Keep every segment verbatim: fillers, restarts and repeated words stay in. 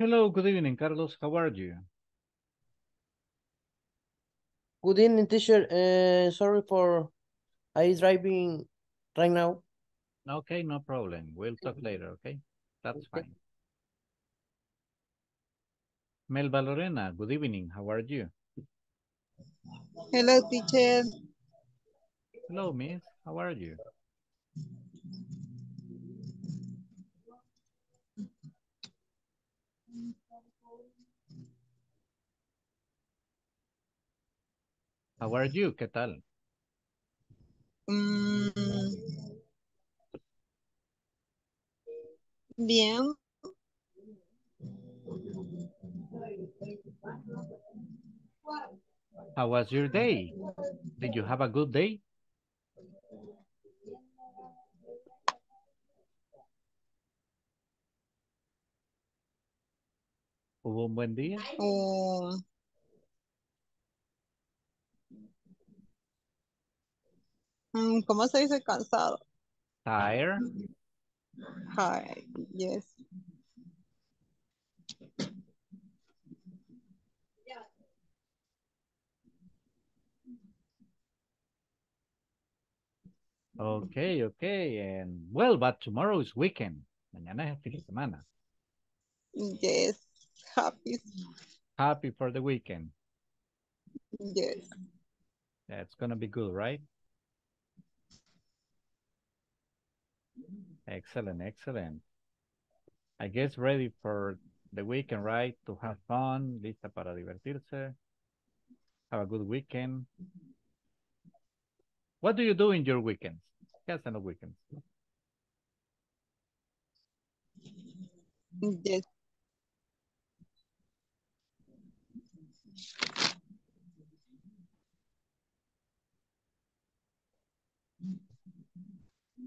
Hello, good evening, Carlos. How are you? Good evening, teacher. Uh, sorry for I driving right now. Okay, no problem. We'll talk later, okay? That's okay. Fine. Melba Lorena, good evening. How are you? Hello, teacher. Hello, miss. How are you? How are you? ¿Qué tal? Mm, bien. How was your day? Did you have a good day? ¿Hubo un buen día? Uh... ¿Cómo se dice cansado? Tired. Hi, yes. Okay, okay. And well, but tomorrow is weekend. Mañana es fin de semana. Yes. Happy. Happy for the weekend. Yes. That's gonna be good, right? Excellent, excellent. I guess ready for the weekend, right? To have fun, lista para divertirse. Have a good weekend. What do you do in your weekends? Yes, and weekends. Yes.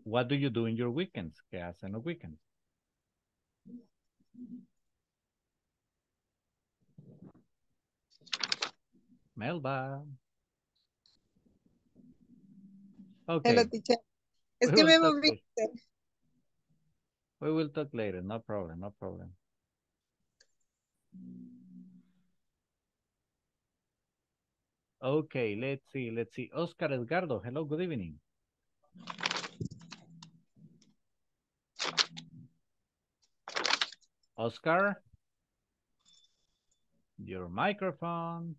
What do you do in your weekends? ¿Qué hacen los weekends? Melba. Okay. Hello, teacher. Es we que me moví. We will talk later. No problem, no problem. Okay, let's see, let's see. Oscar Edgardo, hello, good evening. Oscar, your microphone.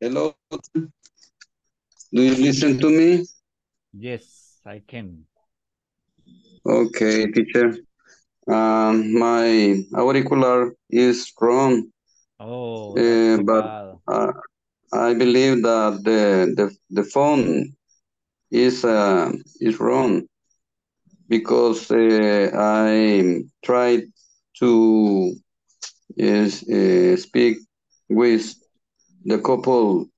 Hello, do you listen to me? Yes, I can. Okay, teacher. Um, my auricular is wrong. Oh, uh, but uh, I believe that the the, the phone is uh, is wrong because uh, I tried to yes, uh, speak with the couple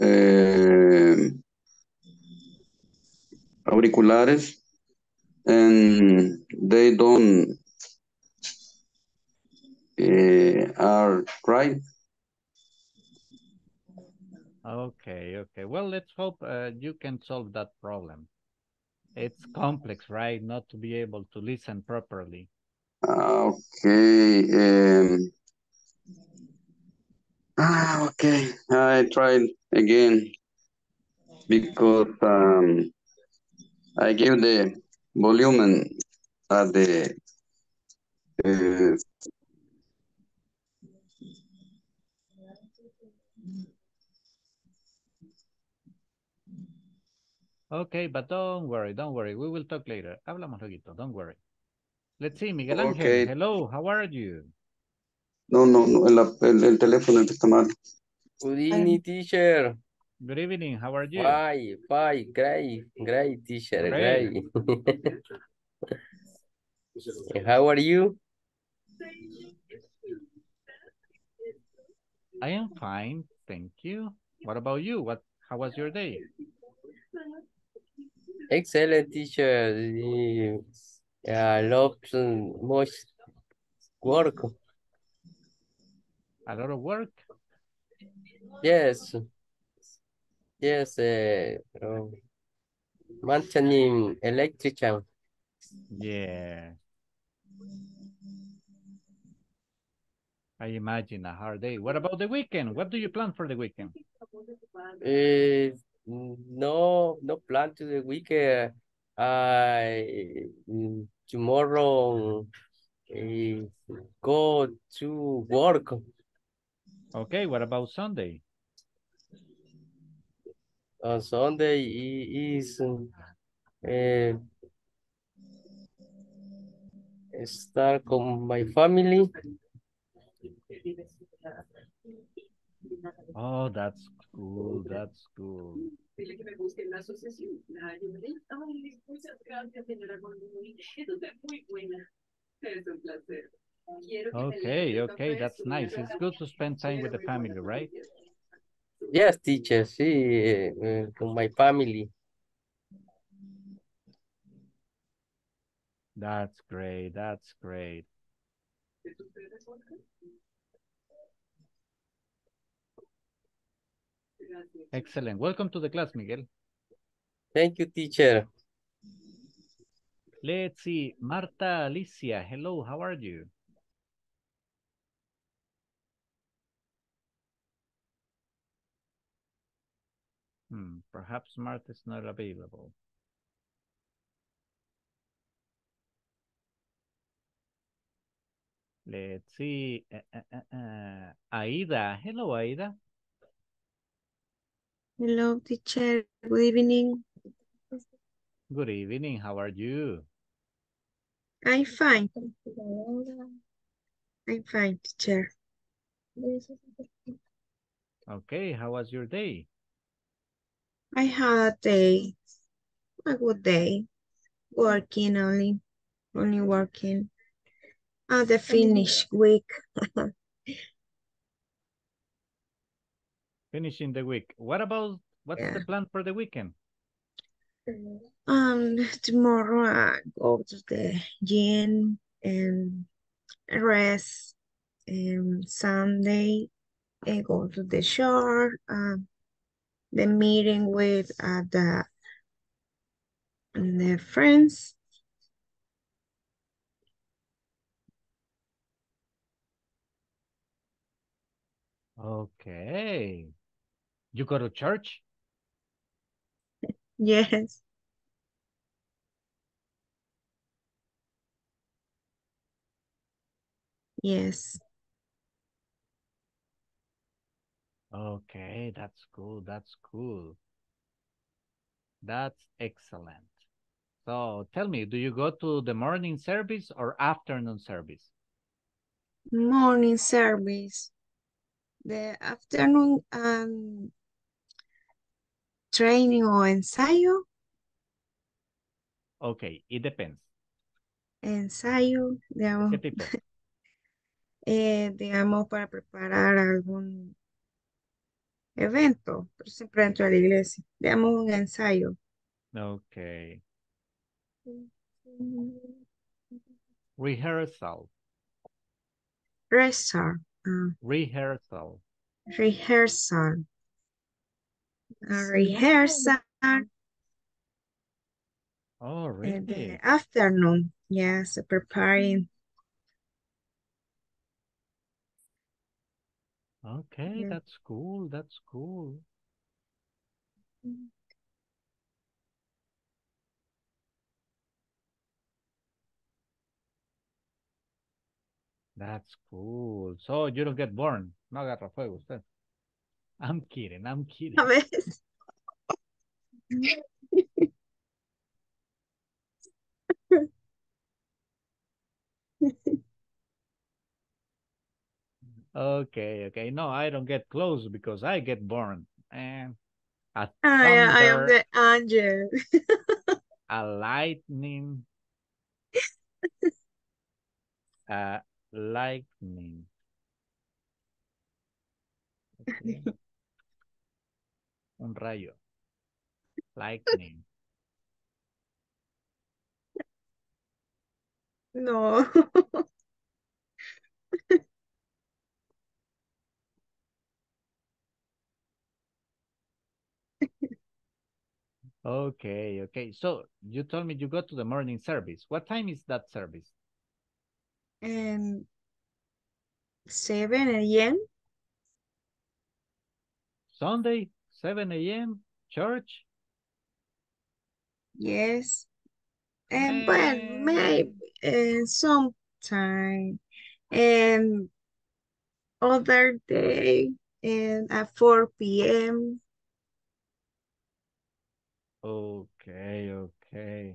uh, auriculares and they don't uh, are right. Okay, okay. Well, let's hope uh, you can solve that problem. It's complex, right? Not to be able to listen properly. Okay. Um, ah, okay. I tried again because um, I gave the volume at the uh, okay, but don't worry, don't worry. We will talk later. Hablamos luego, don't worry. Let's see, Miguel Ángel. Okay. Hello, how are you? No, no, no el, el, el teléfono está mal. Good evening, teacher. Good evening, how are you? Bye, bye, great, great, teacher, great. Great. How are you? I am fine, thank you. What about you? What? How was your day? Excellent, teacher. I love much work. A lot of work? Yes. Yes. Uh, Maintenance electrician. Yeah. I imagine a hard day. What about the weekend? What do you plan for the weekend? Uh, no, no plan to the weekend. I uh, tomorrow uh, go to work. Okay, what about Sunday? On Sunday is uh, start with my family. Oh, that's cool. That's cool. Okay, okay, that's nice. It's good to spend time with the family, right? Yes, teacher, see, uh, to my family. That's great, that's great. Excellent. Welcome to the class, Miguel. Thank you, teacher. Let's see. Marta Alicia, hello, how are you? Hmm, perhaps Marta is not available. Let's see. Uh, uh, uh, uh. Aida, hello, Aida. Hello, teacher. Good evening. Good evening. How are you? I'm fine. I'm fine, teacher. Okay, how was your day? I had a day, a good day, working only, only working. At the finish week. Finishing the week. What about, what's yeah. the plan for the weekend? Um, tomorrow I go to the gym and rest. And Sunday I go to the shore. Uh, the meeting with uh, the, the friends. Okay. You go to church? Yes. Yes. Okay, that's cool. That's cool. That's excellent. So tell me, do you go to the morning service or afternoon service? Morning service. The afternoon um, training or ensayo. Okay, it depends. Ensayo, digamos. ¿Qué tipo? eh, digamos, para preparar algún evento, pero siempre dentro de la iglesia. Digamos, un ensayo. Okay. Rehearsal. Rehearsal. Uh, rehearsal. Rehearsal. Uh, rehearsal. Oh, really? In the afternoon. Yes, preparing. Okay, yeah. That's cool. That's cool. That's cool. So you don't get born. No agarra fuego usted. I'm kidding. I'm kidding. Okay, okay. No, I don't get close because I get born. And a thunder, I, I am the angel. A lightning. Uh, Lightning. Okay. Un rayo. Lightning. No. Okay, okay. So you told me you go to the morning service. What time is that service? Um, seven A M Sunday, seven A M Church? Yes. And um, but maybe uh, sometime and um, other day and at four P M Okay, okay.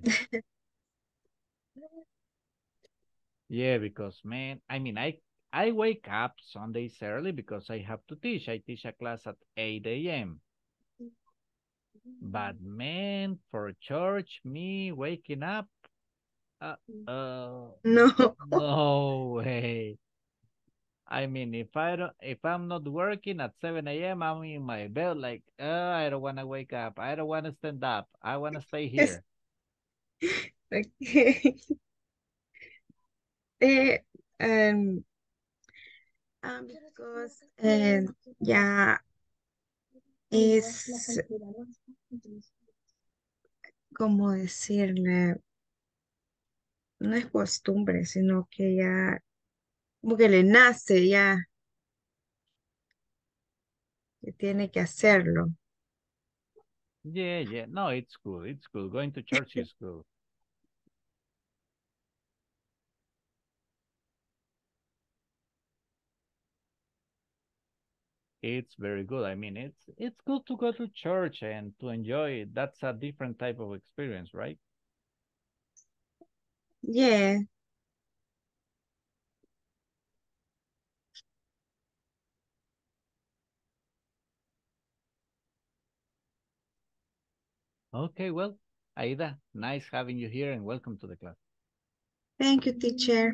Yeah, because man, I mean, I I wake up Sundays early because I have to teach. I teach a class at eight A M But man, for church, me waking up, uh, uh no, no way. I mean, if I don't, if I'm not working at seven A M, I'm in my bed like, oh, I don't want to wake up. I don't want to stand up. I want to stay here. Okay. uh, um, um, because um, yeah, es como decirle, no es costumbre, sino que ya. Como que le nace ya, que tiene que hacerlo. Yeah, yeah, no, it's cool, it's cool. Going to church is cool. It's very good. I mean, it's it's good to go to church and to enjoy it. That's a different type of experience, right? Yeah. Okay, well, Aida, nice having you here and welcome to the class. Thank you, teacher.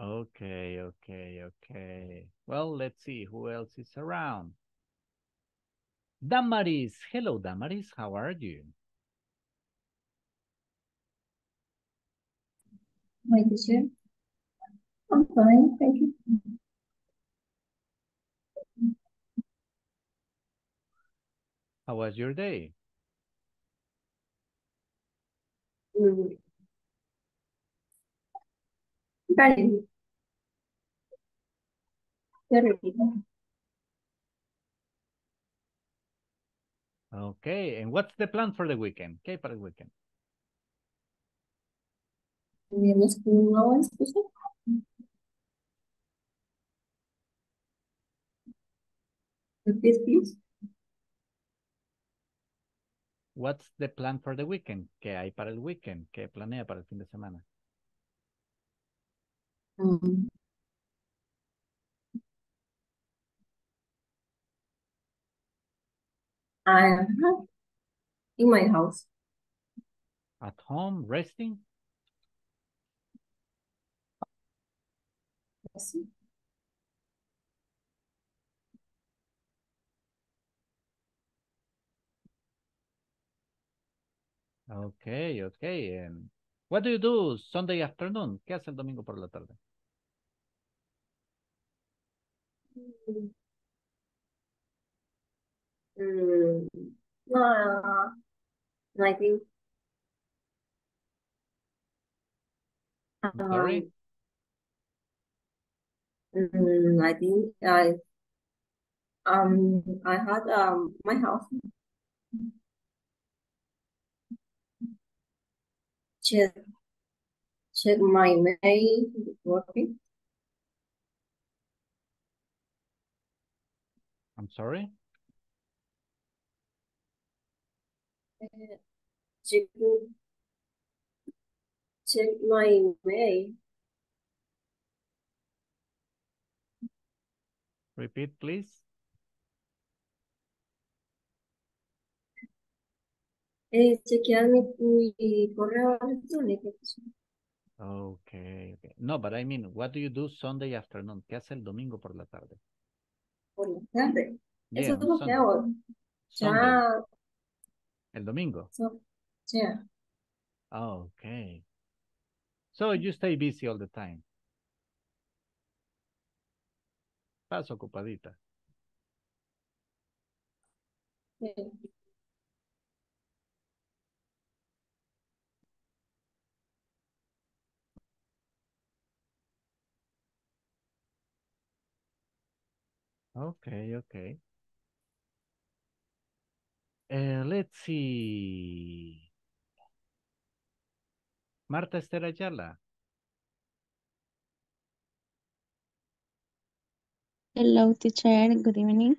Okay, okay, okay. Well, let's see who else is around. Damaris. Hello, Damaris. How are you? My teacher. I'm fine, thank you. How was your day? Very, very good. Okay, and what's the plan for the weekend? Okay, for the weekend. We must do no special. Please, please. What's the plan for the weekend? ¿Qué hay para el weekend? ¿Qué planea para el fin de semana? Um, I'm in my house. At home, resting? Resting. Okay, okay. And what do you do Sunday afternoon? ¿Qué hace el domingo por la tarde? Mm, no, nothing. Sorry? Um, I think I, um, I had um, my house. Check, check my mail working. I'm sorry? Uh, check, check my mail. Repeat, please. Eh, chequear mi, mi correo electrónico. Okay, okay. No, but I mean, what do you do Sunday afternoon? ¿Qué hace el domingo por la tarde? Por la tarde. Yeah, eso es lo que hago. Ya. El domingo. So, yeah. Okay. So you stay busy all the time. Estás ocupadita. Sí. Ok, ok. Uh, let's see. Marta Estela Chalá. Hello, teacher. Good evening.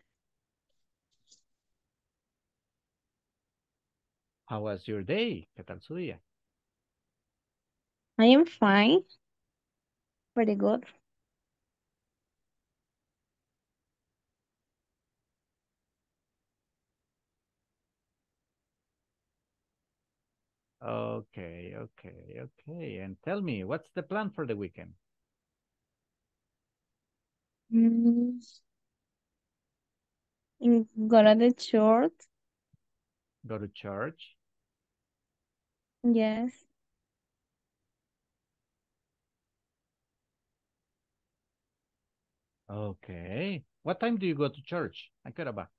How was your day? ¿Qué tal su día? I am fine. Pretty good. Okay, okay, okay. And tell me, what's the plan for the weekend? Mm. Go to the church. Go to church? Yes. Okay. What time do you go to church? ¿A qué hora va?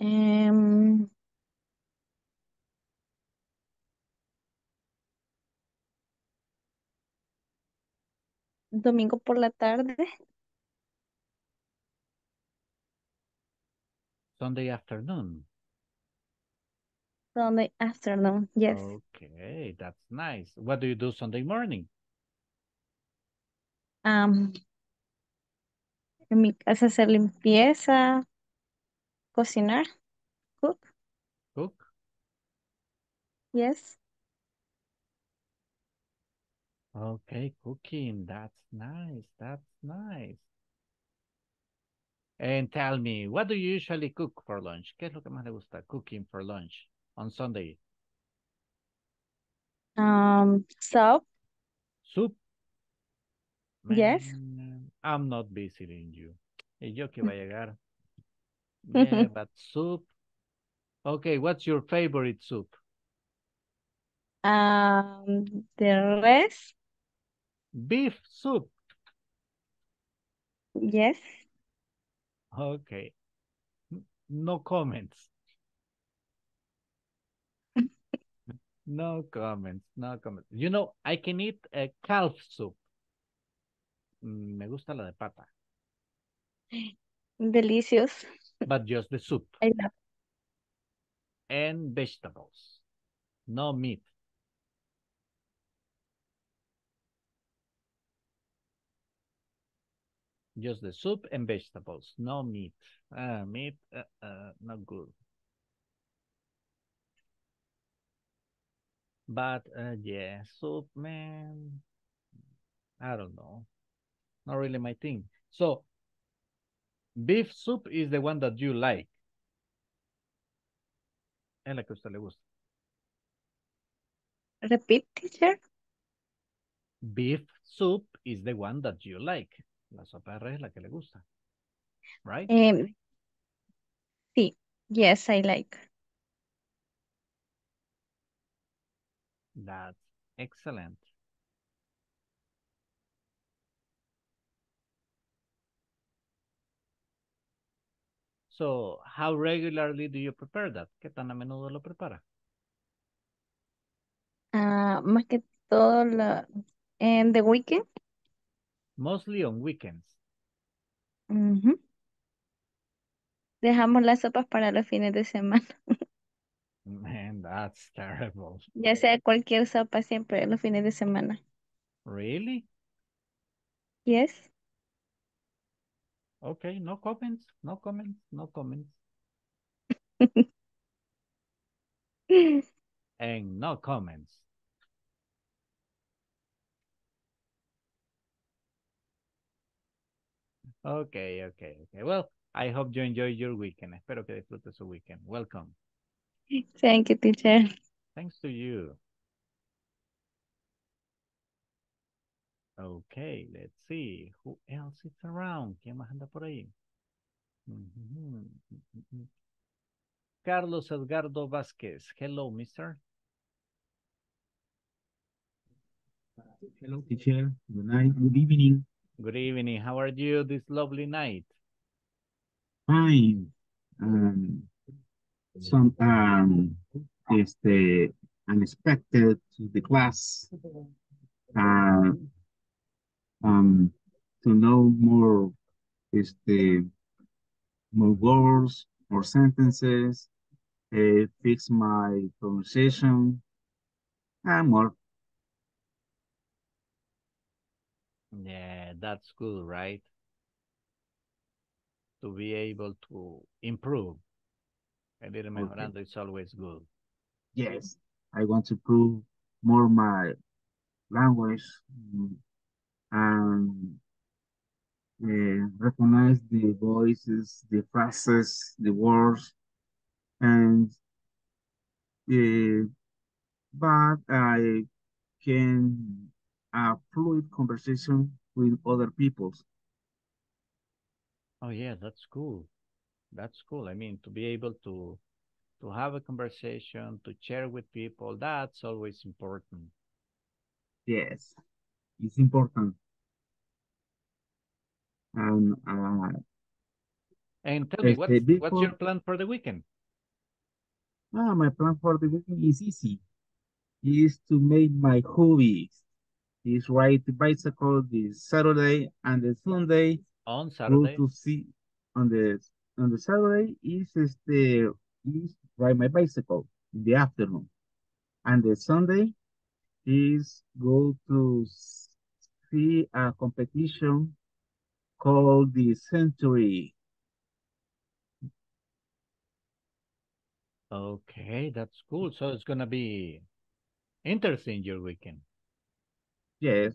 Um... Domingo por la tarde. Sunday afternoon. Sunday afternoon, yes. Okay, that's nice. What do you do Sunday morning? Um, en mi casa hacer limpieza, cocinar, cook. Cook? Yes. Okay, cooking, that's nice, that's nice. And tell me, what do you usually cook for lunch? ¿Qué es lo que más le gusta cooking for lunch on Sunday? Um, soup. Soup? Man, yes. I'm not visiting you. Y yo que va a llegar. Yeah, but soup. Okay, what's your favorite soup? Um, the rest. Beef soup. Yes. Okay. No comments. no comments. No comments. You know, I can eat a calf soup. Me gusta la de pata. Delicious. But just the soup. I love. And vegetables. No meat. Just the soup and vegetables, no meat. Uh, meat, uh, uh, not good. But, uh, yeah, soup, man, I don't know. Not really my thing. So, beef soup is the one that you like. Es la que a usted le gusta. Repeat, teacher. Beef soup is the one that you like. La sopa de res es la que le gusta. Right? Um, sí. Yes, I like. That's excellent. So, how regularly do you prepare that? ¿Qué tan a menudo lo prepara? Uh, más que todo la, en the weekend. Mostly on weekends. Mm-hmm. Dejamos las sopas para los fines de semana. Man, that's terrible. Ya sea cualquier sopa siempre los fines de semana. Really? Yes. Okay, no comments, no comments, no comments. And no comments. Okay, okay, okay. Well, I hope you enjoy your weekend. Espero que disfrute su weekend. Welcome. Thank you, teacher. Thanks to you. Okay, let's see. Who else is around? ¿Quién más anda por ahí? Mm-hmm. Mm-hmm. Carlos Edgardo Vázquez. Hello, mister. Hello, teacher. Good night. Good evening. Good evening. How are you this lovely night? Fine. Um, some um, is the unexpected to the class. Uh, um, to know more is the more words or sentences. Uh, fix my pronunciation and more. Yeah, that's good, right? To be able to improve a little memorando, okay. It's always good. Yes, I want to improve more my language and uh, recognize the voices, the phrases, the words, and uh, but I can a fluid conversation with other people. Oh yeah, that's cool. That's cool. I mean, to be able to to have a conversation, to share with people, that's always important. Yes, it's important. Um, uh, and tell me, what's, before, what's your plan for the weekend? Ah, my plan for the weekend is easy. It is to make my hobbies. Is ride the bicycle this Saturday and the Sunday. On Saturday. Go to see on the on the Saturday is is the is ride my bicycle in the afternoon, and the Sunday is go to see a competition called the Century. Okay, that's cool. So it's gonna be interesting your weekend. Yes.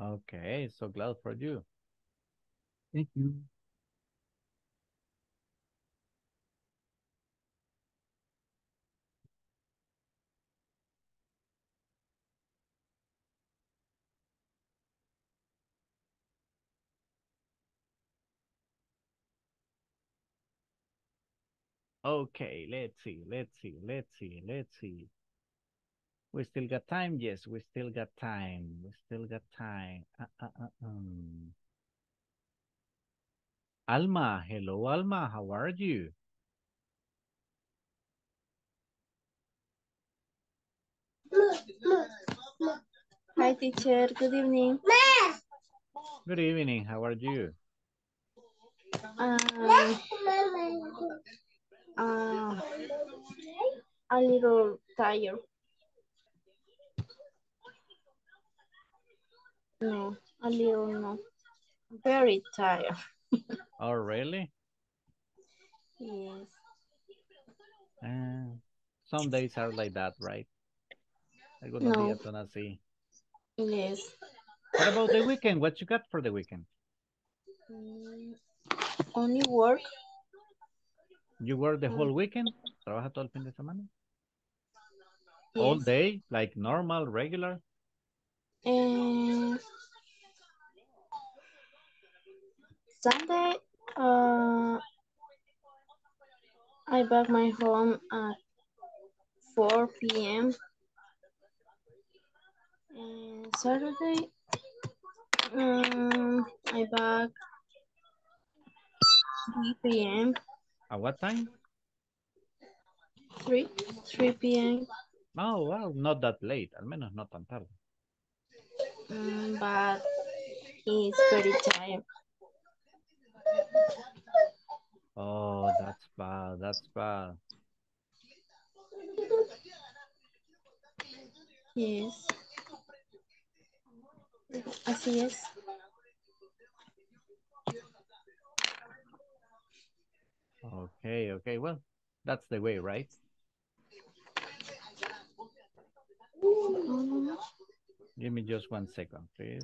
Okay, so glad for you. Thank you. Okay, let's see, let's see, let's see, let's see. We still got time? Yes, we still got time. We still got time. Uh, uh, uh, um. Alma, hello, Alma, how are you? Hi, teacher, good evening. Good evening, how are you? Um, Uh, a little tired. No, a little, no. Very tired. Oh, really? Yes. Uh, some days are like that, right? I go to no. The Atonasi. Yes. What about the weekend? What you got for the weekend? Mm, only work. You work the whole weekend? ¿Trabaja todo el fin de semana? Yes. All day? Like normal, regular? Uh, Sunday, uh, I back my home at four P M And Saturday, um, I back three P M At what time? three P M Oh, well, not that late. Al menos no tan tarde. Mm, but it's very tired. Oh, that's bad. That's bad. Yes. Así es. Okay, okay, well, that's the way, right? Um, Give me just one second, please.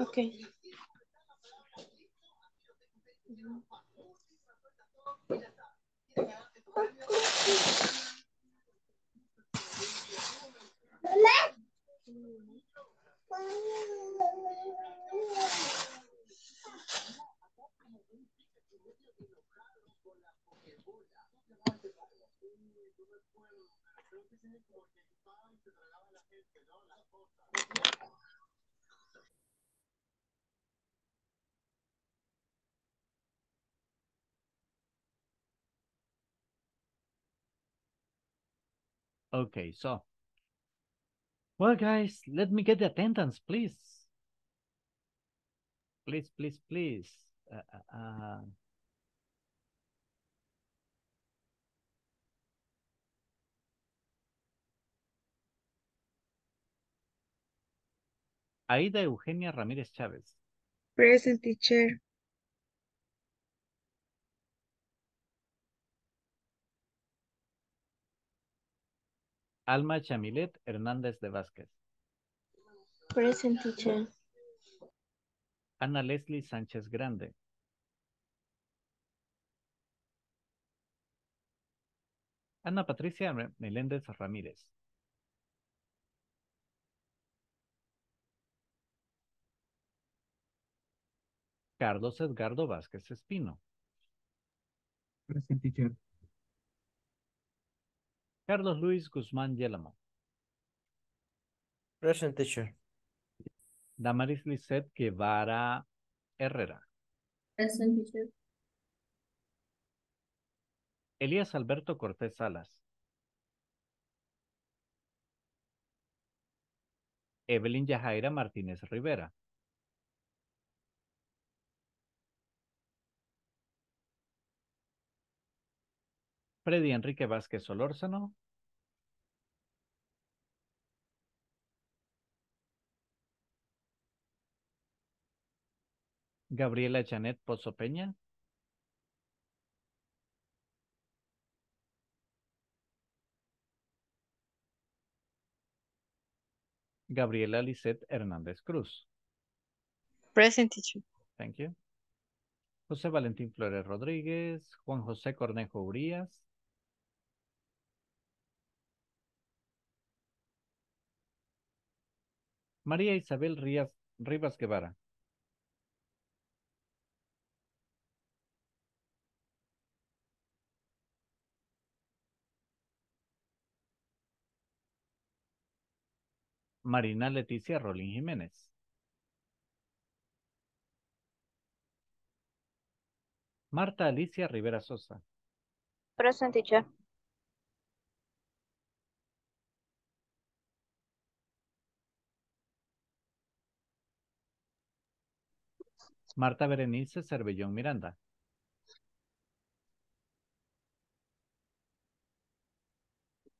Okay. Okay, so, well, guys, let me get the attendance, please. Please, please, please. Uh, uh, Aida Eugenia Ramírez Chávez. Present, teacher. Alma Chamilet Hernández de Vázquez. Present, teacher. Ana Leslie Sánchez Grande. Ana Patricia Meléndez Ramírez. Carlos Edgardo Vázquez Espino. Present, teacher. Carlos Luis Guzmán Yelmo. Present, teacher. Damaris Lisset Guevara Herrera. Present, teacher. Elías Alberto Cortés Salas. Evelyn Yahaira Martínez Rivera. Freddy Enrique Vázquez Solórzano. Gabriela Janet Pozo Peña. Gabriela Lisette Hernández Cruz. Present, teacher. Thank you. Jose Valentín Flores Rodríguez. Juan José Cornejo Urias. María Isabel Rivas Guevara. Marina Leticia Rolín Jiménez. Marta Alicia Rivera Sosa. Present, teacher. Marta Berenice Cervellón Miranda.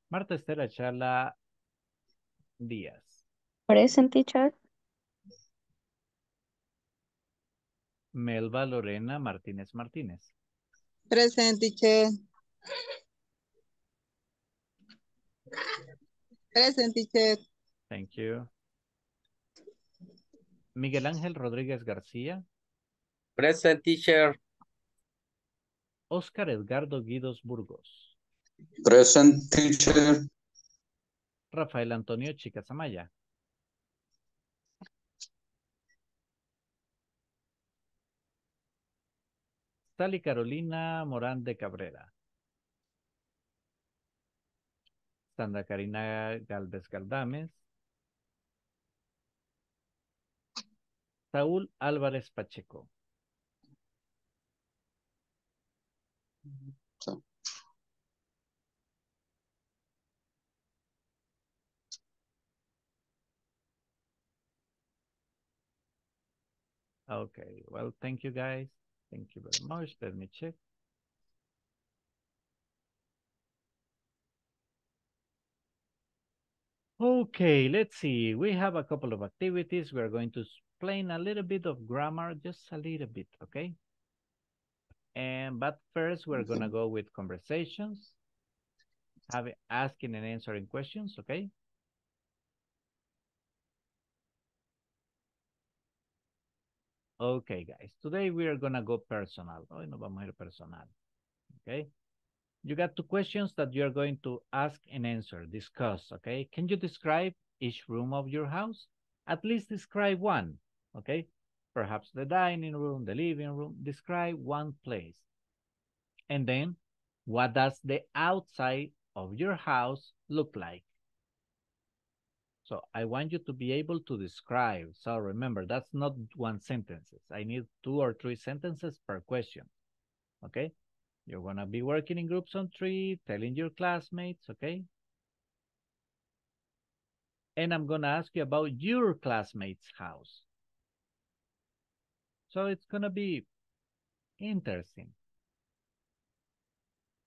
Marta Estela Chalá Díaz. Present, teacher. Melba Lorena Martínez Martínez. Present, teacher. Present, teacher. Thank you. Miguel Ángel Rodríguez García. Present, teacher. Oscar Edgardo Guidos Burgos. Present, teacher. Rafael Antonio Chicasamaya. Sally Carolina Morán de Cabrera. Sandra Karina Galvez Galdámez. Saúl Álvarez Pacheco. So. Okay, well, thank you guys. Thank you very much. Let me check. Okay, let's see. We have a couple of activities. We're going to explain a little bit of grammar, just a little bit, okay? And, but first, we're going to go with conversations, having, asking and answering questions, okay? Okay, guys. Today, we are going to go personal. Hoy nos vamos a ir personal, okay? You got two questions that you're going to ask and answer, discuss, okay? Can you describe each room of your house? At least describe one, okay? Perhaps the dining room, the living room, describe one place. And then, what does the outside of your house look like? So I want you to be able to describe. So remember, that's not one sentence. I need two or three sentences per question. Okay? You're going to be working in groups on three, telling your classmates, okay? And I'm going to ask you about your classmate's house. So it's going to be interesting.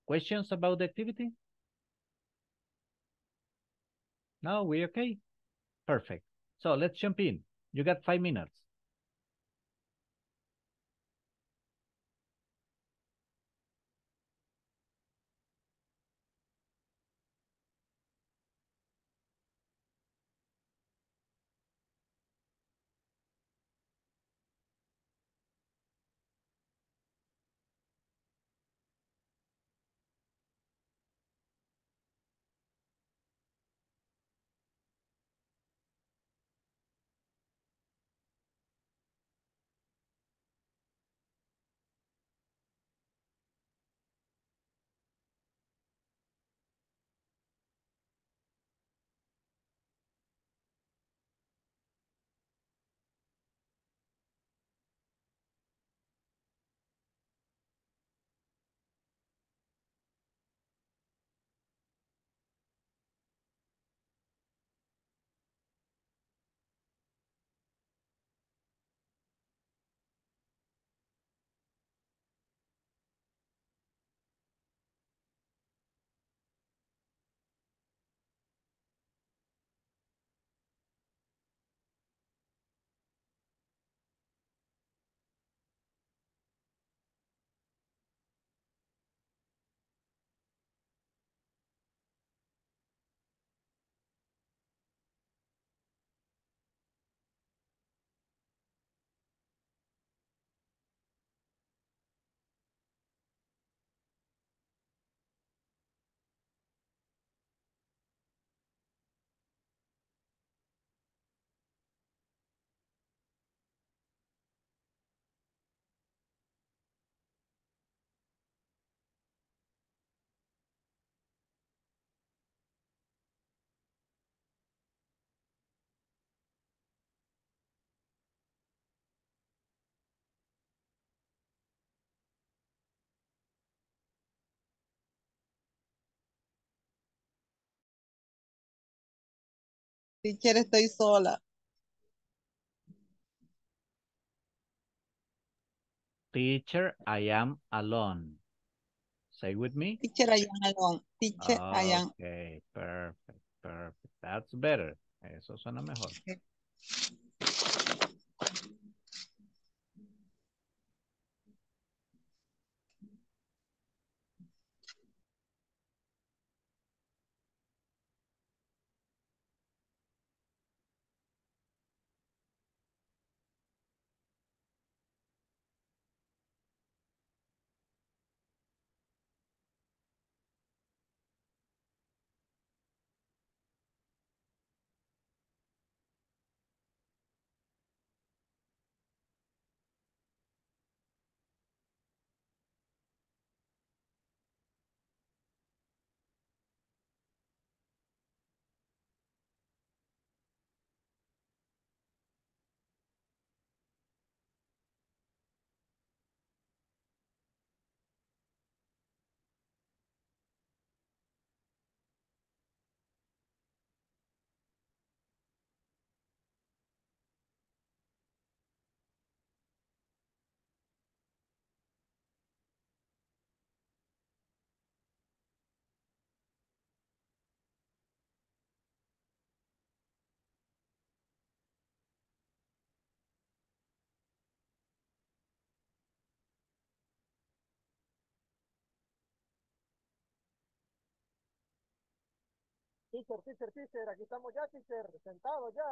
Questions about the activity? No, we okay? Perfect. So let's jump in. You got five minutes. Teacher, estoy sola. Teacher, I am alone. Say with me. Teacher, I am alone. Teacher, okay, I am. Okay, perfect, perfect. That's better. Eso suena mejor. Okay. Teacher, teacher, teacher, aquí estamos ya, teacher, sentados ya.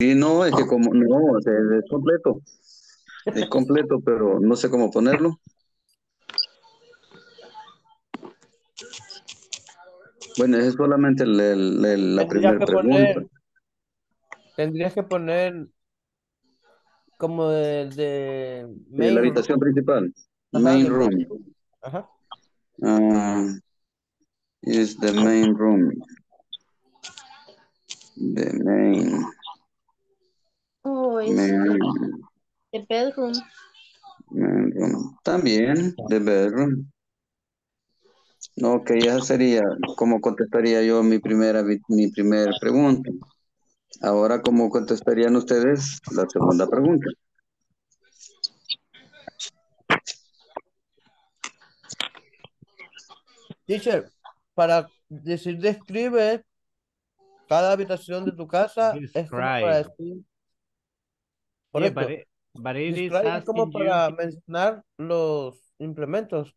Sí, no, es que como, no, es completo, es completo, pero no sé cómo ponerlo. Bueno, es solamente el, el, el, la primera pregunta. Poner, tendrías que poner como de... de, main de la habitación room. Principal. Ajá, main room. Ajá. Uh, is the main room. The main... Oh, is main the bedroom. Main room. También, the bedroom. Ok, esa sería como contestaría yo mi primera, mi primera pregunta. Ahora, ¿cómo contestarían ustedes la segunda pregunta? Teacher, para decir describe cada habitación de tu casa, describe. Es como para decir... Yeah, but it, but it is es como para you... mencionar los implementos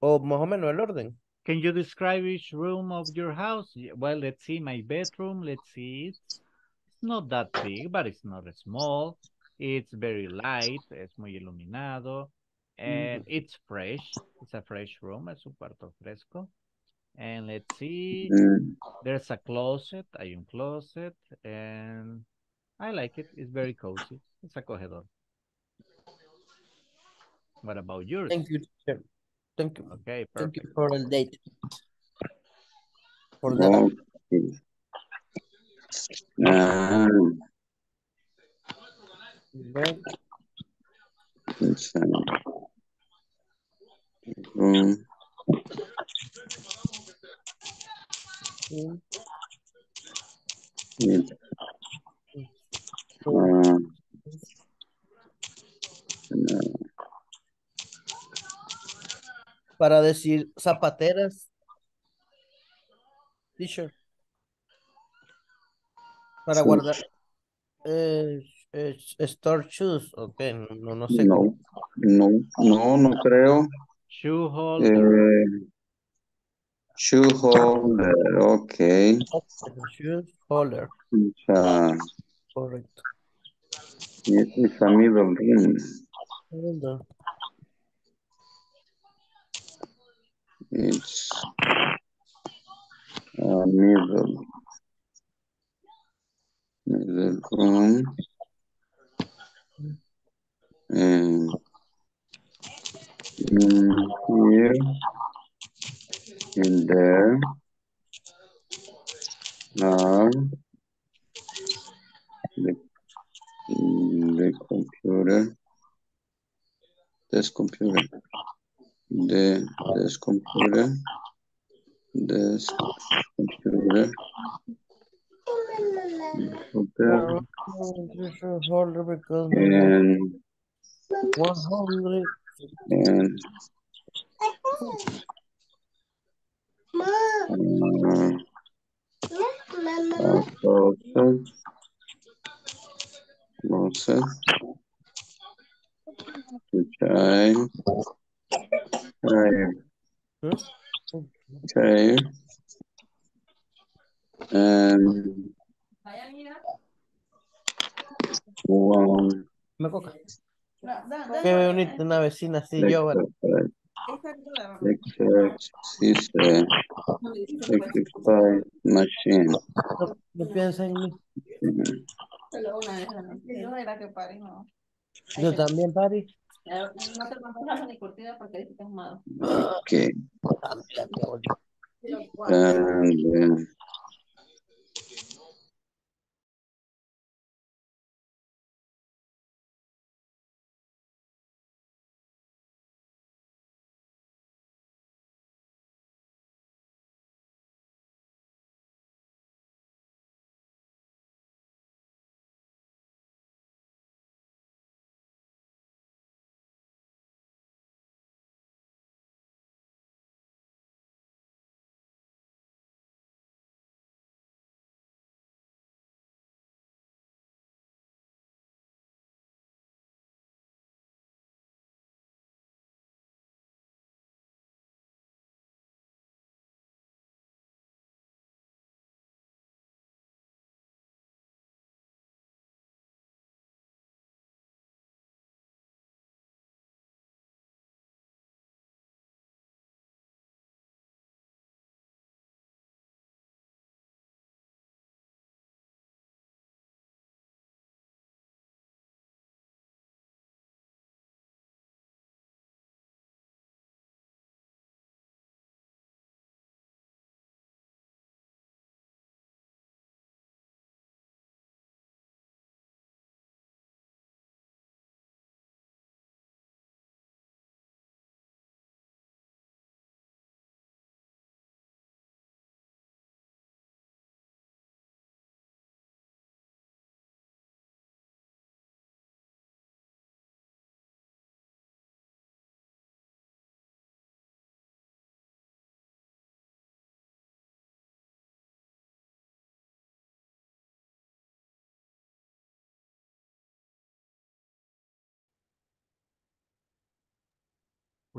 o más o menos el orden. Can you describe each room of your house? Well, let's see, my bedroom, let's see. It's not that big, but it's not small. It's very light, es muy iluminado. And mm. it's fresh. It's a fresh room, es un cuarto fresco. And let's see, mm. there's a closet, hay un closet. And I like it, it's very cozy. It's acogedor. What about yours? Thank you, teacher. Thank you. Okay, perfect. Thank you for the date. For the okay. uh, um, uh, uh, Para decir zapateras. Teacher. Para sí. guardar. Eh, eh, store shoes. Ok, no, no sé. No, no, no, no creo. Shoe holder. Eh, shoe holder, ok. Shoe holder. A, correcto. It's a middle ring. Holder. It's a middle, middle room, and in here, in there, are the, the computer, this computer. The this computer, this computer, computer. and and also, which I. Chair. Chair. And one. Qué bonita una vecina así yo, ¿verdad? Exercise machine. No piensa en mí. Solo una vez la mente. Yo era que Pari no. Yo también Pari. No te pongas ni curtida porque dice que es malo. Ok. And, uh,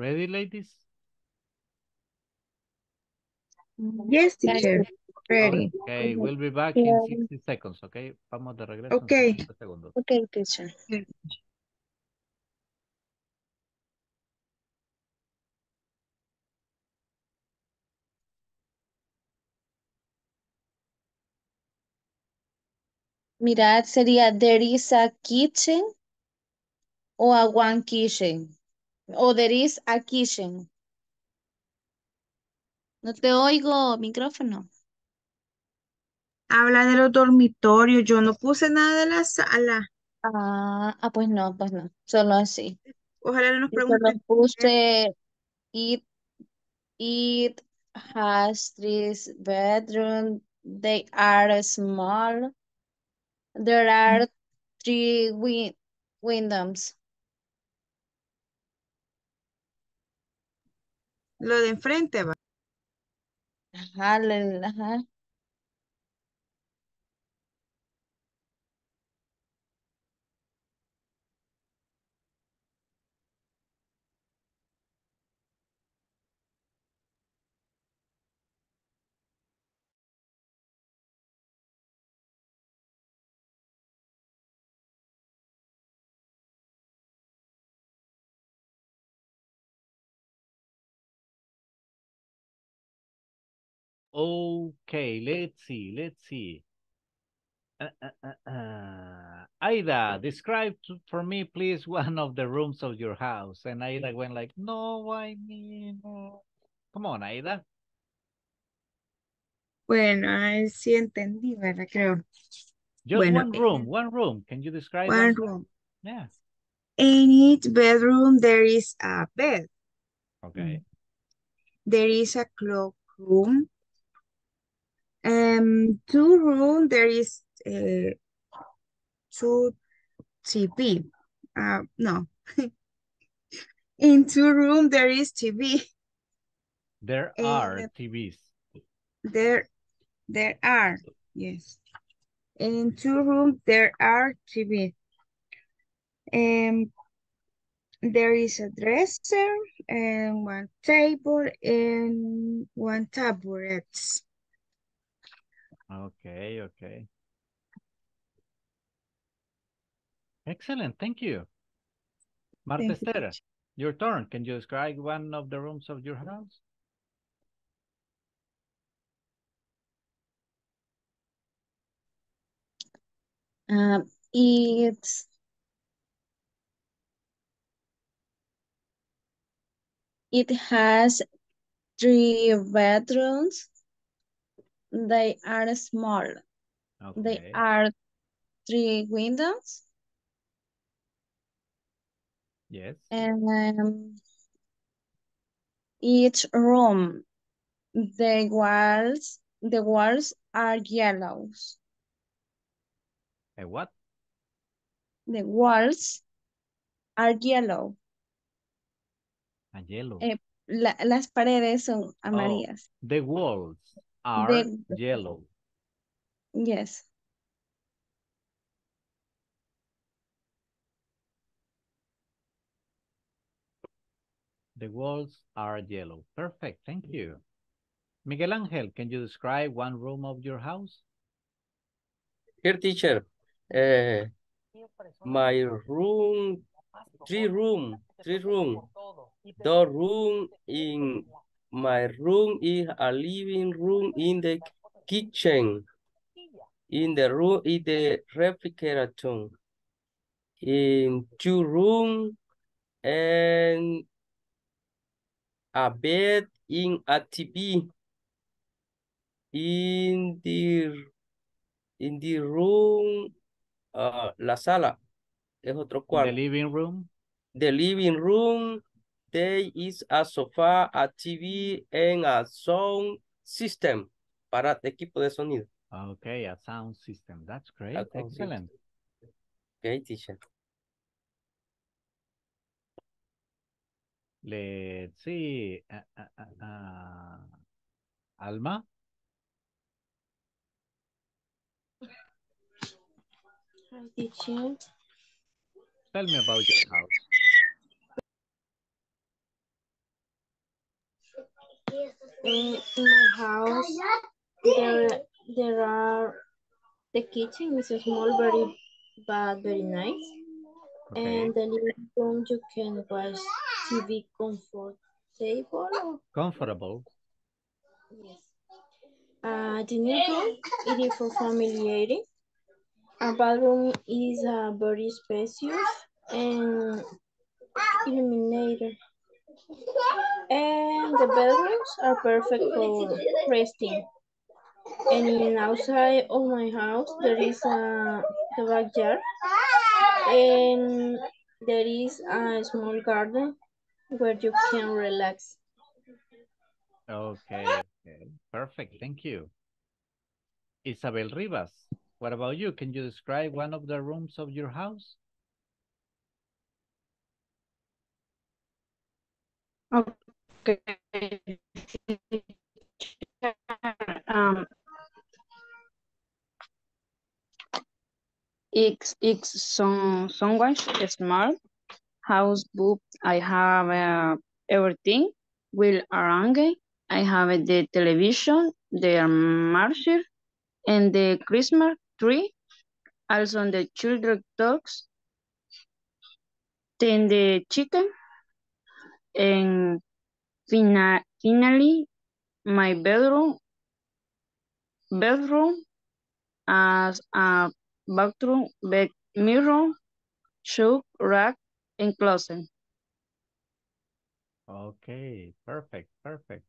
Ready, ladies? Yes, teacher. Ready. Okay, we'll be back in sixty seconds, okay? Vamos de regreso. Okay. En sesenta segundos. Okay, teacher. Mirad, sería there is a kitchen o a one kitchen. O there is a kitchen. No te oigo, micrófono. Habla de los dormitorios. Yo no puse nada de la sala. Ah, ah pues no, pues no. Solo así. Ojalá no nos pregunten. Solo puse it, it has three bedrooms. They are small. There are three win windows. Lo de enfrente va. Ajá, le, ajá. Okay, let's see, let's see. Uh, uh, uh, uh. Aida, describe to, for me, please, one of the rooms of your house. And Aida went like, no, I mean, no. Come on, Aida. Bueno, sí entendí, ¿verdad? Creo. Just bueno, one room, eh, one room. Can you describe one it? room? Yeah. In each bedroom, there is a bed. Okay. There is a cloakroom. Um, two room, there is uh, two T V. Uh, no. In two room, there is T V. There and are T Vs. There, there are, yes. In two room, there are T V. Um, there is a dresser and one table and one tablet. Okay, okay. Excellent, thank you. Marta thank Estera, you. Your turn. Can you describe one of the rooms of your house? Um, it's... It has three bedrooms. They are small. Okay. They are three windows. Yes. And um, each room, the walls, the walls are yellows. A what? The walls are yellow. A yellow. Eh, la, las paredes son amarillas. Oh, the walls. Are the, yellow. Yes. The walls are yellow. Perfect. Thank you. Miguel Ángel, can you describe one room of your house? Here, teacher. Uh, my room, three room, three room, the room in... My room is a living room in the kitchen. In the room is the refrigerator. In two rooms and a bed in a T V. In the in the room, uh, la sala es otro cuarto. The living room. The living room. There is a sofa, a T V, and a sound system para el equipo de sonido. Okay, a sound system. That's great. Excellent. Okay, teacher. Let's see. Uh, uh, uh, uh. Alma? Hi, teacher. Tell me about your house. In my house, there, there are the kitchen is small, very but very nice. Okay. And the living room, you can watch T V comfortable. Comfortable. Yes. Uh, the new room, it is for familiarity. Our bathroom is uh, very spacious and illuminated. And the bedrooms are perfect for resting. And in outside of my house, there is a the backyard, and there is a small garden where you can relax. Okay, okay. Perfect. Thank you. Isabel Rivas, what about you? Can you describe one of the rooms of your house? Okay. Um, it's it's some somewhat small house, but I have uh, everything will arrange. I have uh, the television, the marcher, and the Christmas tree. Also, the children dogs, then the chicken, and fina finally my bedroom. Bedroom as a bathroom, bed, mirror, shoe, rack, and closet. Okay, perfect, perfect.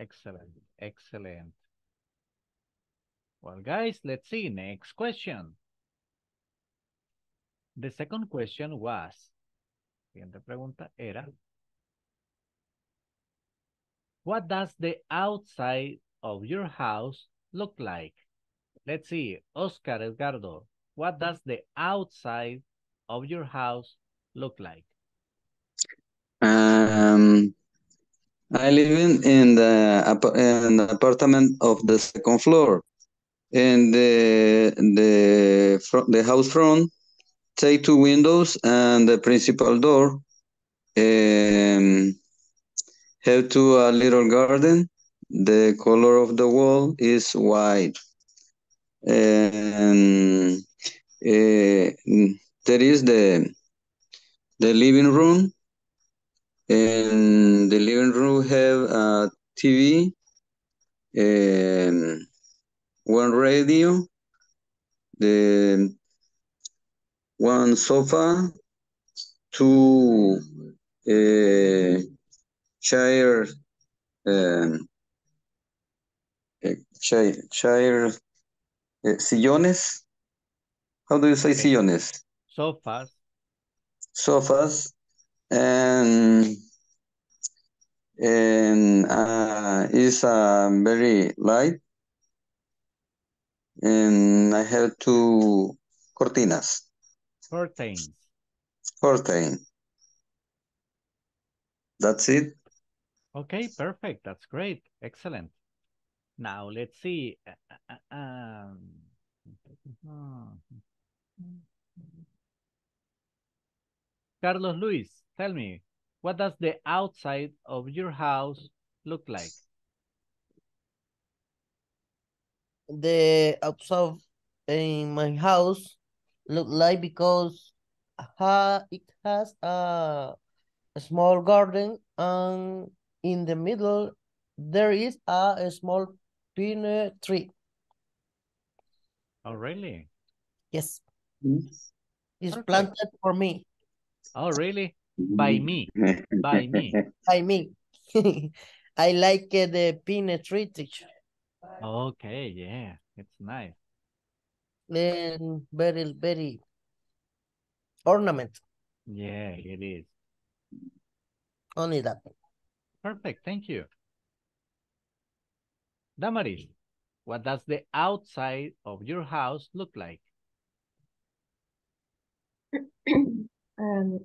Excellent, excellent. Well, guys, let's see. Next question. The second question was, siguiente pregunta era, what does the outside of your house look like? Let's see, Oscar Edgardo, what does the outside of your house look like? Um, I live in, in, the, in the apartment of the second floor, and the, the, the house front take two windows and the principal door. Um, have to a little garden. The color of the wall is white. And uh, there is the the living room. And the living room have a T V, and one radio. The One sofa, two uh, chair, um, chair, chair, uh, sillones. How do you say sillones? Sofas. Sofas, and and uh, it's uh, very light, and I have two cortinas. Curtains. Curtain. That's it. Okay, perfect. That's great. Excellent. Now let's see. Um, Carlos Luis, tell me, what does the outside of your house look like? The outside in my house look like because uh, it has a, a small garden, and in the middle there is a, a small peanut tree. Oh, really? Yes. It's okay. Planted for me. Oh, really? By me. By me. By me. I like uh, the peanut tree, teacher. Okay, yeah. It's nice. And very, very ornament. Yeah, it is. Only that. Perfect, thank you. Damaris, what does the outside of your house look like? um,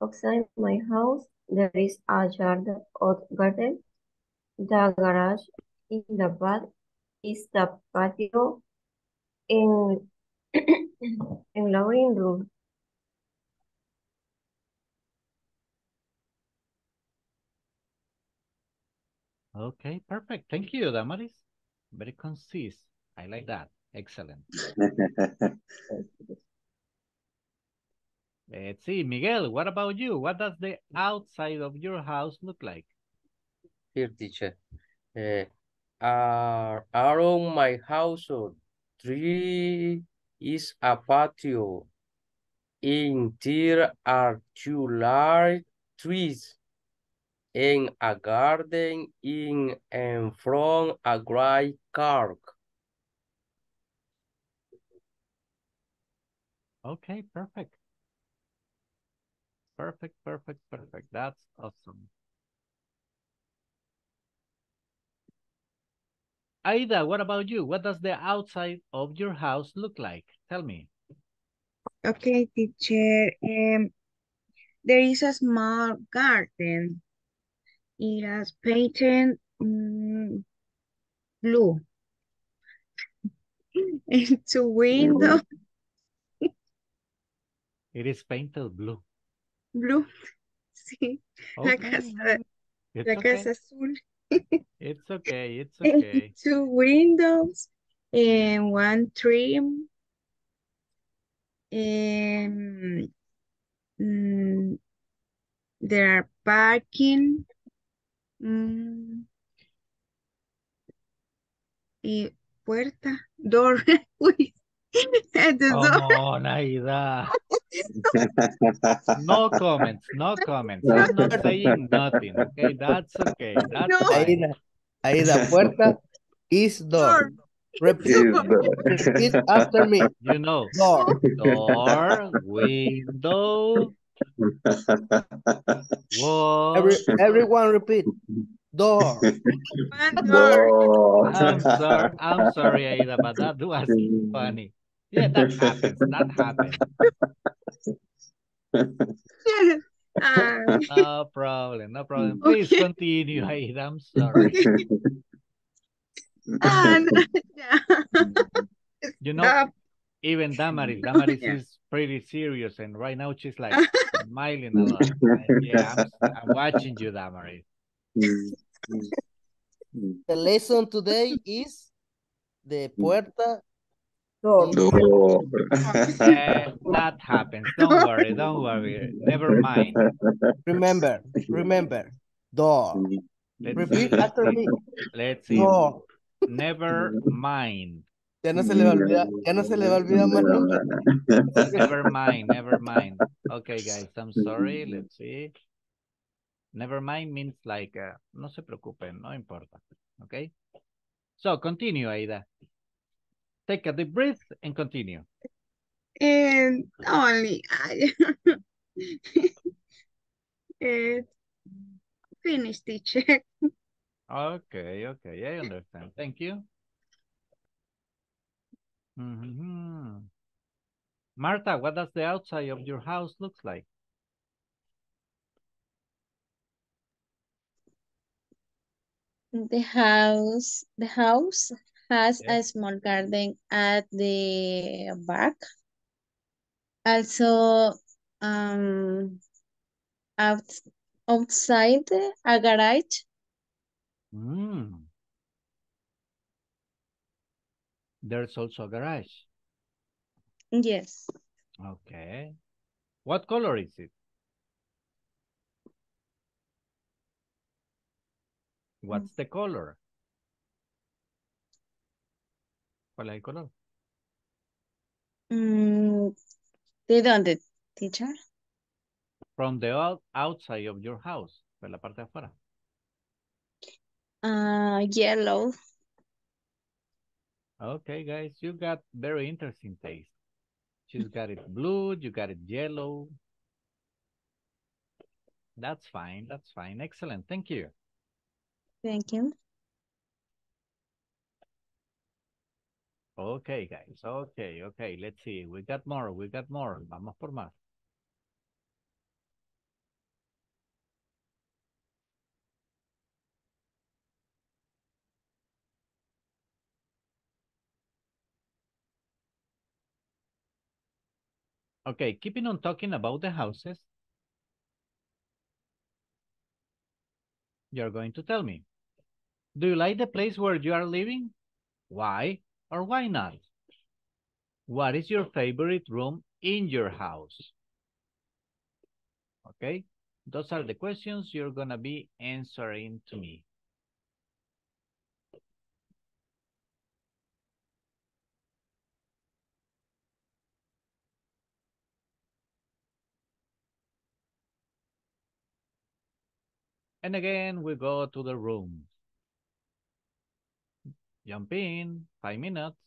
outside my house, there is a yard or garden, the garage, in the back, está patio en, en la green room. Okay, perfect. Thank you, Damaris. Very concise. I like that. Excellent. Let's see, Miguel, what about you? What does the outside of your house look like? Here, teacher. Uh, uh, around my house, three is a patio. In there are two large trees and a garden in and from a gray car. Okay, perfect. Perfect, perfect, perfect. That's awesome. Aida, what about you? What does the outside of your house look like? Tell me. Okay, teacher. Um, there is a small garden. It has painted um, blue. And two windows. It is painted blue. Blue. Sí. Okay. La casa, it's la casa okay. azul. It's okay, it's okay. And two windows and one tree. And mm, there are parking. Mm, y puerta, door. At the door. Oh, Naida. No comments, no comments. I'm not saying nothing. Okay, that's okay. That's no. Aida, Aida, puerta is door. door. Repeat, repeat after me. You know, door, door window. Wall. Every, everyone repeat. Door. Door. I'm sorry, I'm sorry, Aida, but that was funny. Yeah, that happens. That happens. Uh, no problem. No problem. Please okay. continue, Aida. I'm sorry. Um, you know, uh, even Damaris, Damaris yeah. is pretty serious, and right now she's like smiling a lot. Yeah, I'm, I'm watching you, Damaris. The lesson today is the puerta. No. No. Uh, that happens. Don't worry. Don't worry. Never mind. Remember. Remember. Door. Let's Repeat see. after me. Let's see. Door. Never mind. Ya no se le va a olvidar. Ya no se le va a olvidar más nunca. Never mind. Never mind. Okay, guys. I'm sorry. Let's see. Never mind means like, uh, no se preocupen. No importa. Okay? So, continue, Aida. Take a deep breath and continue. And only I it finish, teacher. Okay, okay, I understand. Thank you. Mm-hmm. Marta, what does the outside of your house look like? The house, the house. has yes. a small garden at the back. Also, um, out, outside a garage. Mm. There's also a garage. Yes. Okay. What color is it? What's mm. the color? ¿Cuál es el color? Mm, ¿De dónde, teacher? From the out outside of your house. De la parte de afuera. Uh, yellow. Okay, guys. You got very interesting taste. She's got it blue. You got it yellow. That's fine. That's fine. Excellent. Thank you. Thank you. Okay, guys. Okay, okay. Let's see. We got more. We got more. Vamos por más. Okay, keeping on talking about the houses, you're going to tell me, do you like the place where you are living? Why or why not? What is your favorite room in your house? Okay, those are the questions you're going to be answering to me. And again, we go to the room. Jump in, five minutes.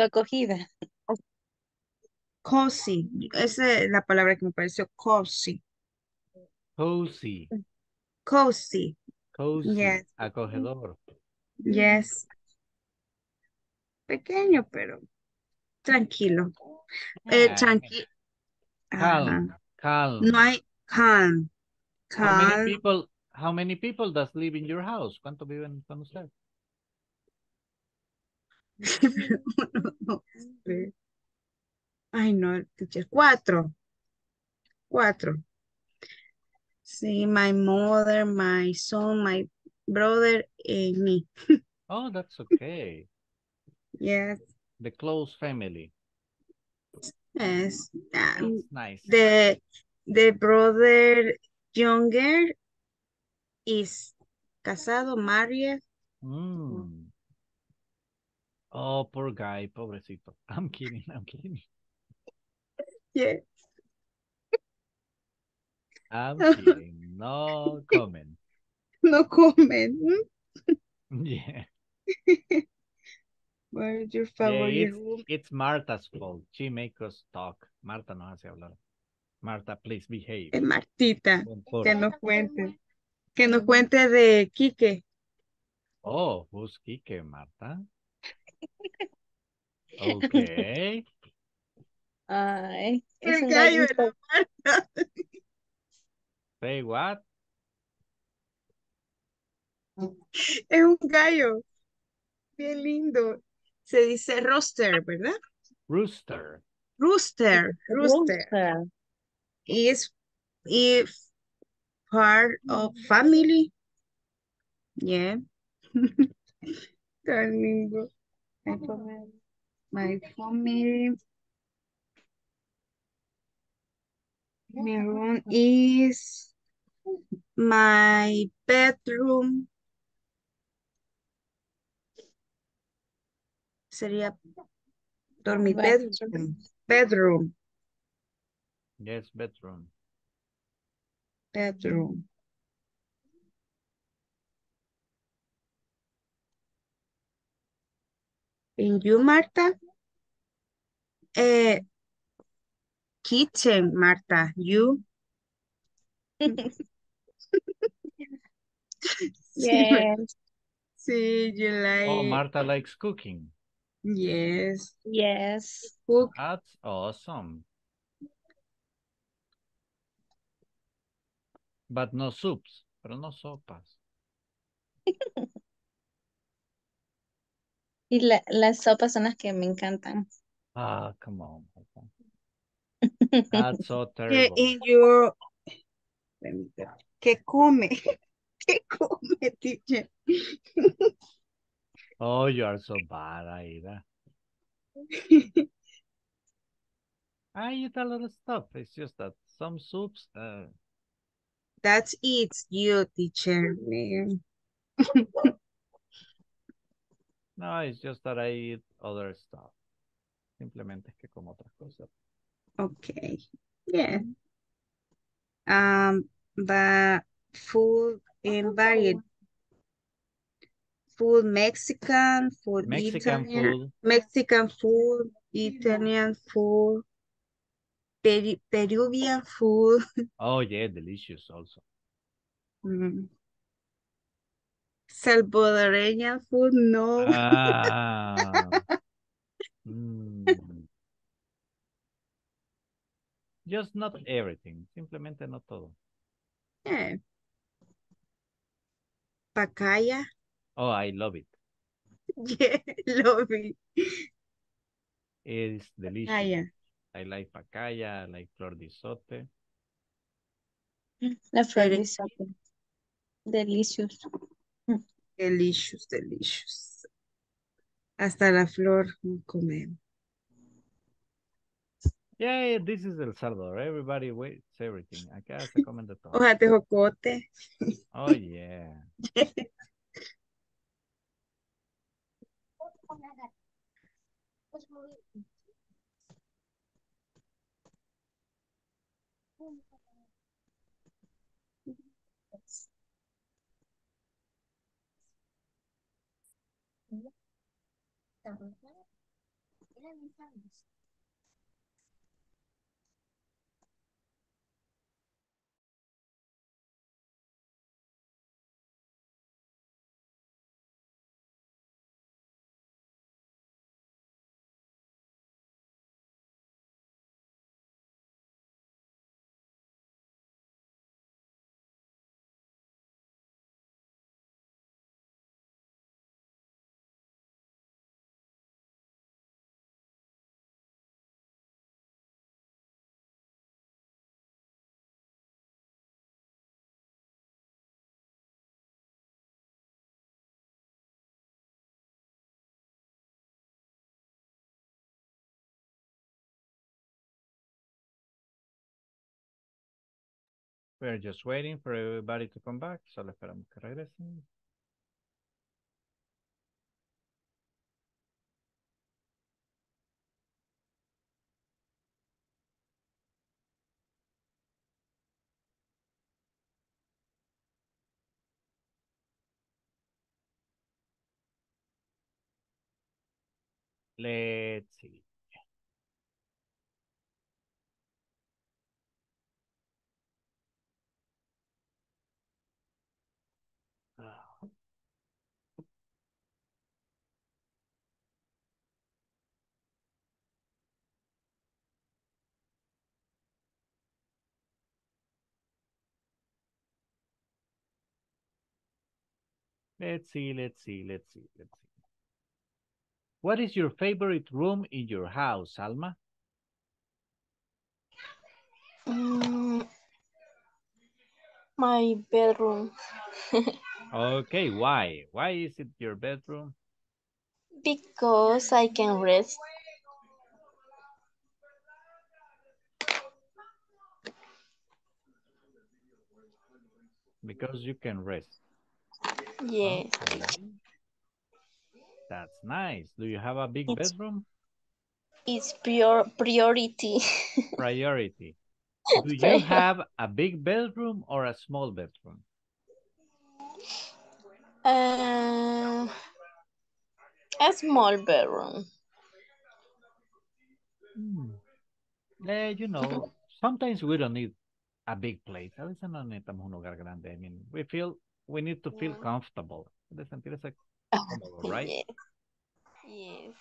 Acogida. Cozy. Esa es la palabra que me pareció. Cozy. Cozy. Cozy. Cozy. Yes. Acogedor. Yes. Pequeño, pero tranquilo. Yeah. Eh, tranqui calm. Calm. No hay calm. Calm. How many people, how many people does live in your house? ¿Cuántos viven con usted? Ay no, cuatro, cuatro. Sí, my mother, my son, my brother, and me. Oh, that's okay. Yes. The close family. Yes. Um, nice. The the brother younger is casado, married. Mm. Oh, poor guy, pobrecito. I'm kidding, I'm kidding. Yes. I'm kidding. No comment. No comment. Yeah. Where is your favorite yeah, it's, room? It's Marta's fault. She makes us talk. Marta no hace hablar. Marta, please behave. Eh, Martita, que nos cuente. Que nos cuente de Quique. Oh, who's Quique, Marta? Okay. Ay, es un gallito. Say what? Es un gallo. Bien lindo. Se dice rooster, ¿verdad? Rooster. Rooster. Rooster. Rooster. Is if part of family. Yeah. Tan lindo. My family. My family. My room is my bedroom. Sería dormir bedroom. Bedroom. Yes, bedroom. Bedroom. And you, Marta? Uh, kitchen, Marta. You? Yes. See, you like. Oh, Marta likes cooking. Yes. Yes. Cook. That's awesome. But no soups, pero no sopas. Y la, las sopas son las que me encantan. Ah, come on. That's so terrible. Que in your... Que come. Que come, teacher. Oh, you are so bad, Aida. I eat a lot of stuff. It's just that some soups... Uh... That's it, you, teacher. Man. No, it's just that I eat other stuff. Simplemente es que como otras cosas. Okay. Yeah. Um, but food and variety. Food, Mexican, food, Mexican Italian, food. Mexican food, Italian food, Peru Peruvian food. Oh, yeah, delicious also. Mm. Salvadoreña food, no. Ah. Mm. Just not everything, simplemente no todo. Yeah. Pacaya. Oh, I love it. Yeah, love it. It's delicious. Pacaya. I like pacaya, I like flor de isote. La flor de isote. Delicious. Delicious, delicious. Hasta la flor comemos. Yeah, this is El Salvador. Everybody waits everything. Acá se comen de todo. Hoja de jocote. Oh, yeah. Yeah. We're just waiting for everybody to come back. Solo esperamos que regresen. Let's see. Let's see, let's see, let's see, let's see. What is your favorite room in your house, Alma? Um, my bedroom. Okay, why? Why is it your bedroom? Because I can rest. because you can rest. Yes. Okay. That's nice. Do you have a big it's, bedroom? It's prior priority. Priority. Do you have a big bedroom or a small bedroom? Uh, a small bedroom. Hmm. Uh, you know, sometimes we don't need a big place. A veces no necesitamos un lugar grande. I mean, we feel we need to feel yeah. comfortable. De sentirse comfortable, right? Yes. Yes.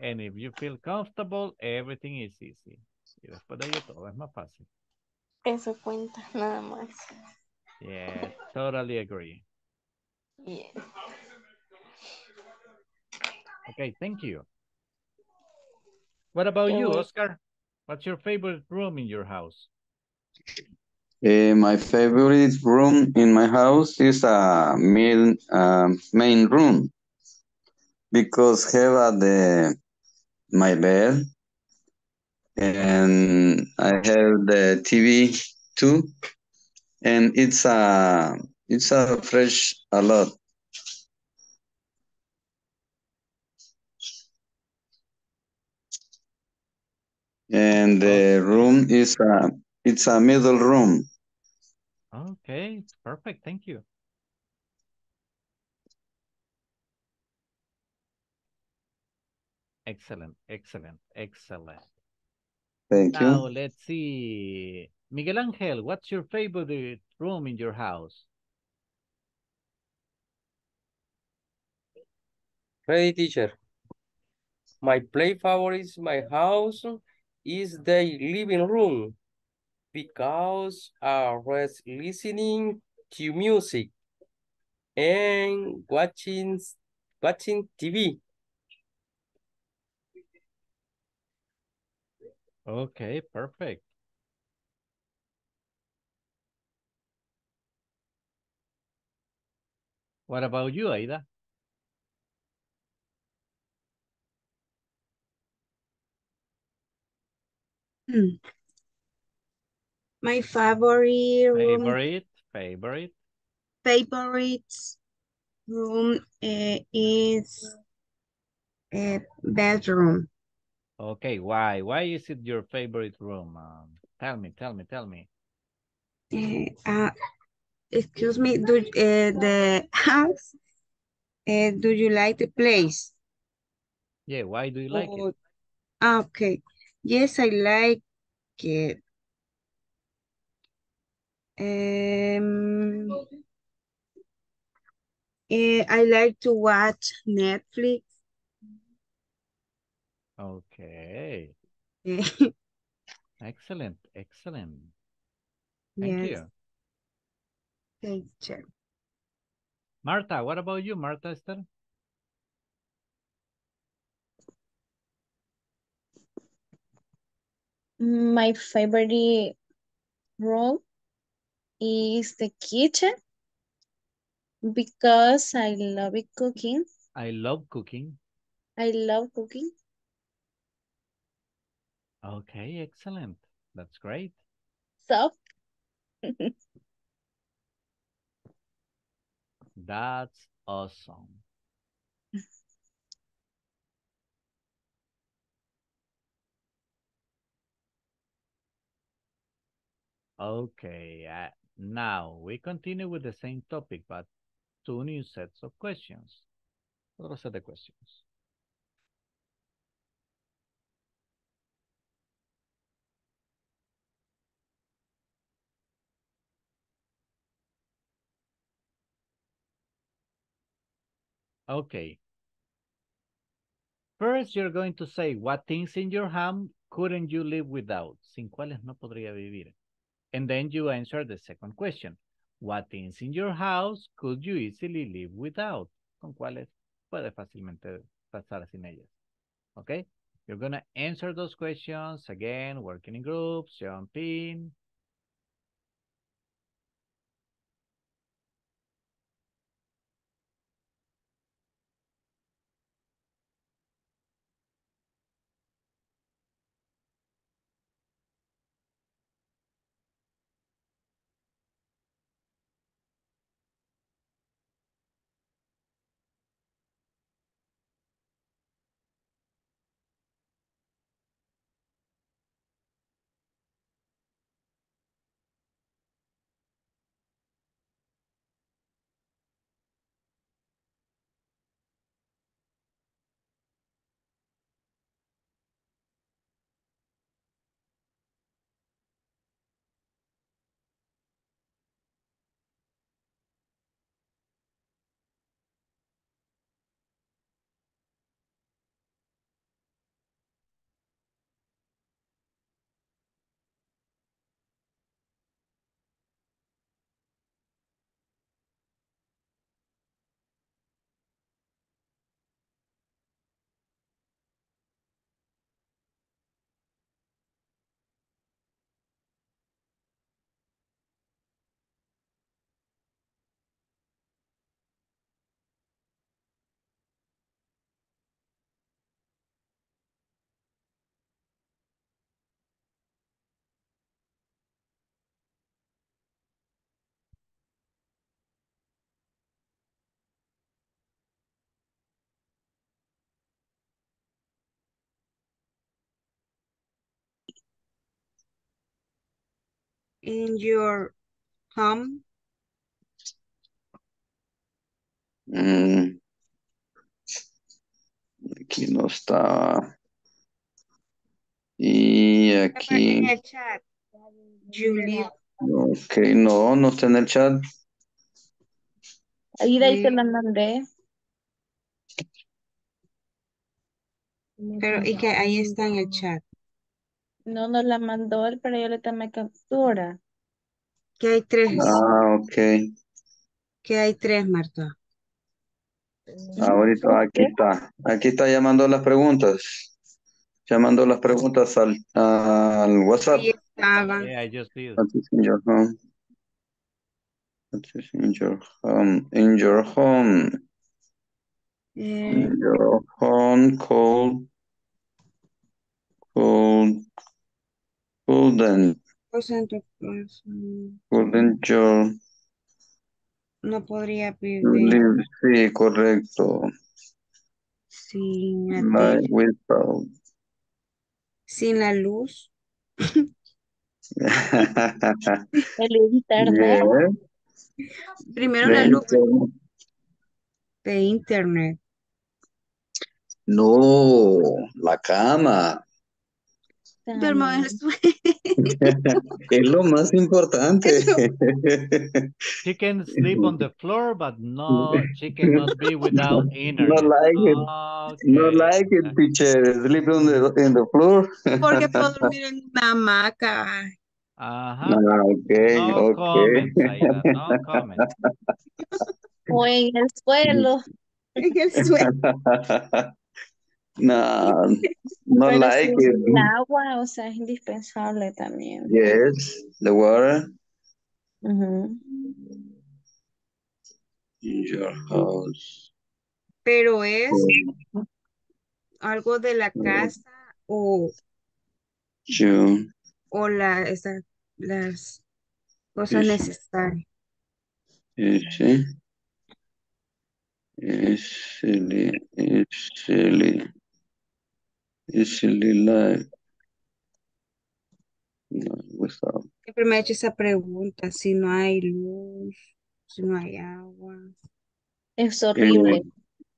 And if you feel comfortable, everything is easy. Y después de ello todo es más fácil. Eso cuenta, nada más. Yeah, totally agree. Yes. Okay, thank you. What about you, Oscar? What's your favorite room in your house? Uh, my favorite room in my house is a main, uh, main room because have uh, the my bed and I have the T V too, and it's a it's a fresh a lot. And the room is a, it's a middle room. Okay, it's perfect. Thank you. Excellent, excellent, excellent. Thank you. Now, let's see. Miguel Ángel, what's your favorite room in your house? Hey, teacher. My play favorite is my house. Is the living room because I was listening to music and watching watching T V. Okay, perfect. What about you, Aida? Hmm. My favorite room, favorite favorite favorite room uh, is a bedroom. Okay, why? Why is it your favorite room? Um, tell me, tell me, tell me. Uh, uh, excuse me, do uh, the house? Uh, do you like the place? Yeah. Why do you like oh, it? Okay. Yes, I like it. Um, uh, I like to watch Netflix. Okay. Excellent, excellent. Thank yes. you. Thank you. Marta, what about you, Marta Esther? My favorite room is the kitchen because I love it cooking. I love cooking. I love cooking. Okay, excellent. That's great. So. That's awesome. Okay, uh, now we continue with the same topic, but two new sets of questions. Otro set of questions. Okay. First, you're going to say what things in your home couldn't you live without? Sin cuáles no podría vivir. And then you answer the second question. What things in your house could you easily live without? ¿Con cuáles puede fácilmente pasar sin ellas? Okay? You're going to answer those questions. Again, working in groups, jumping. in your home? Mm. Aquí no está. Y aquí. En el chat. Julia. Ok, no, no está en el chat. Ahí de ahí te la mandé. Pero, y que ahí está en el chat. No nos la mandó él, pero yo le tomé captura. Que hay tres. Ah, ok. Que hay tres, Marta. Ahorita, aquí está. Aquí está llamando las preguntas. Llamando las preguntas al, al WhatsApp. Sí, estaba. Yeah, I just did. What is in your home? What is in your home? In your home. Yeah. In your home, cold. Cold. Couldn't. Couldn't your. No podría vivir. Sí, correcto. Sin la luz. Sin la luz. El internet. Yeah. Primero de la luz. Internet. De internet. No, la cama. Duermo en el suelo. Es lo más importante. Eso. She can sleep on the floor, but no, she cannot be without internet. No like it. Okay. No like it, teacher. Sleep on the, in the floor. Porque puedo dormir en una hamaca. Ajá. Ah, okay, no okay. Comments, Aida, no comments. O en el suelo. En el suelo. No, no pero like si it. El agua, o sea, es indispensable también. Yes, the water. Uh-huh. In your house. Pero es oh. algo de la casa oh. o you. o la esa, las cosas necesarias. Sí. Easily, easily. Easily live. No, without. Siempre me ha hecho esa pregunta, si no hay luz, si no hay agua. Es horrible.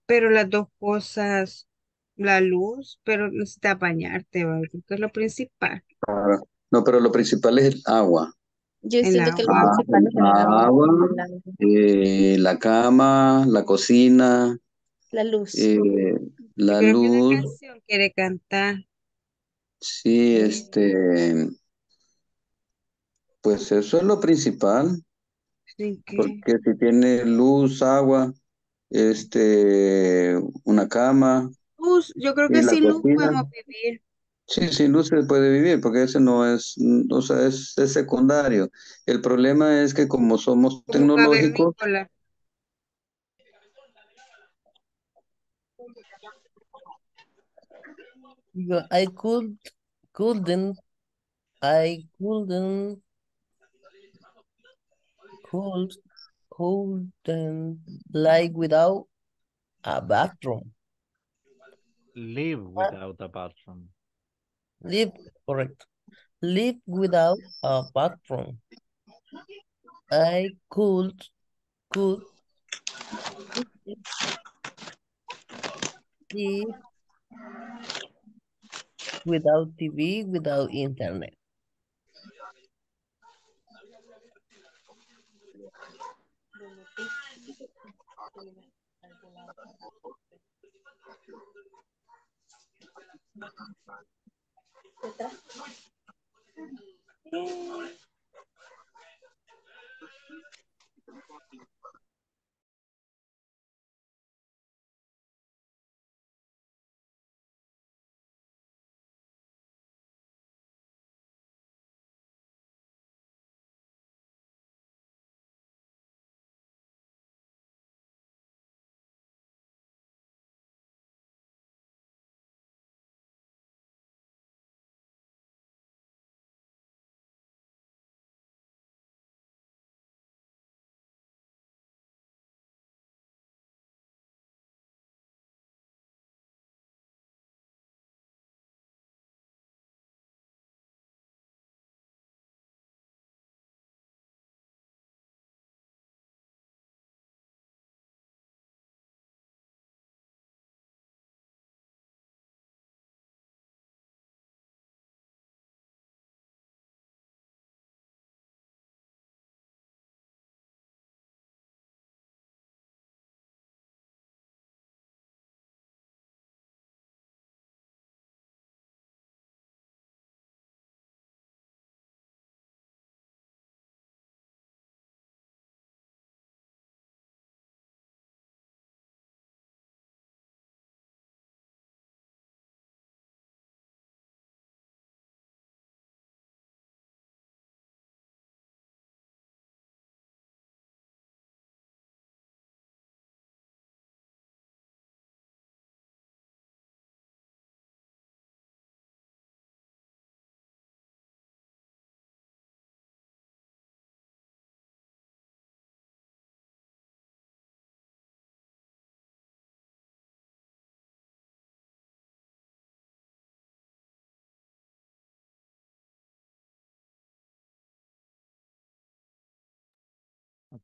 Pero las dos cosas, la luz, pero necesitas bañarte, ¿vale? Que es lo principal. Ah, no, pero lo principal es el agua. Yo el siento agua. que lo ah, principal es el agua. agua eh, la cama, la cocina. La luz. Eh, la Creo luz. ¿Qué canción quiere cantar? Sí, este. Pues eso es lo principal. ¿Sí, qué? Porque si tiene luz, agua, este, una cama. Luz, yo creo que sin luz podemos vivir. Sí, sin luz se puede vivir, porque ese no es, o sea, es, es secundario. El problema es que como somos como tecnológicos. Cavernícola. I could, couldn't, I couldn't, could, couldn't live without a bathroom. Live without a bathroom. Live, correct. Live without a bathroom. I could, could, live without T V, without internet.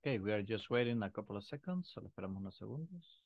Okay, we are just waiting a couple of seconds. Solo esperamos unos segundos.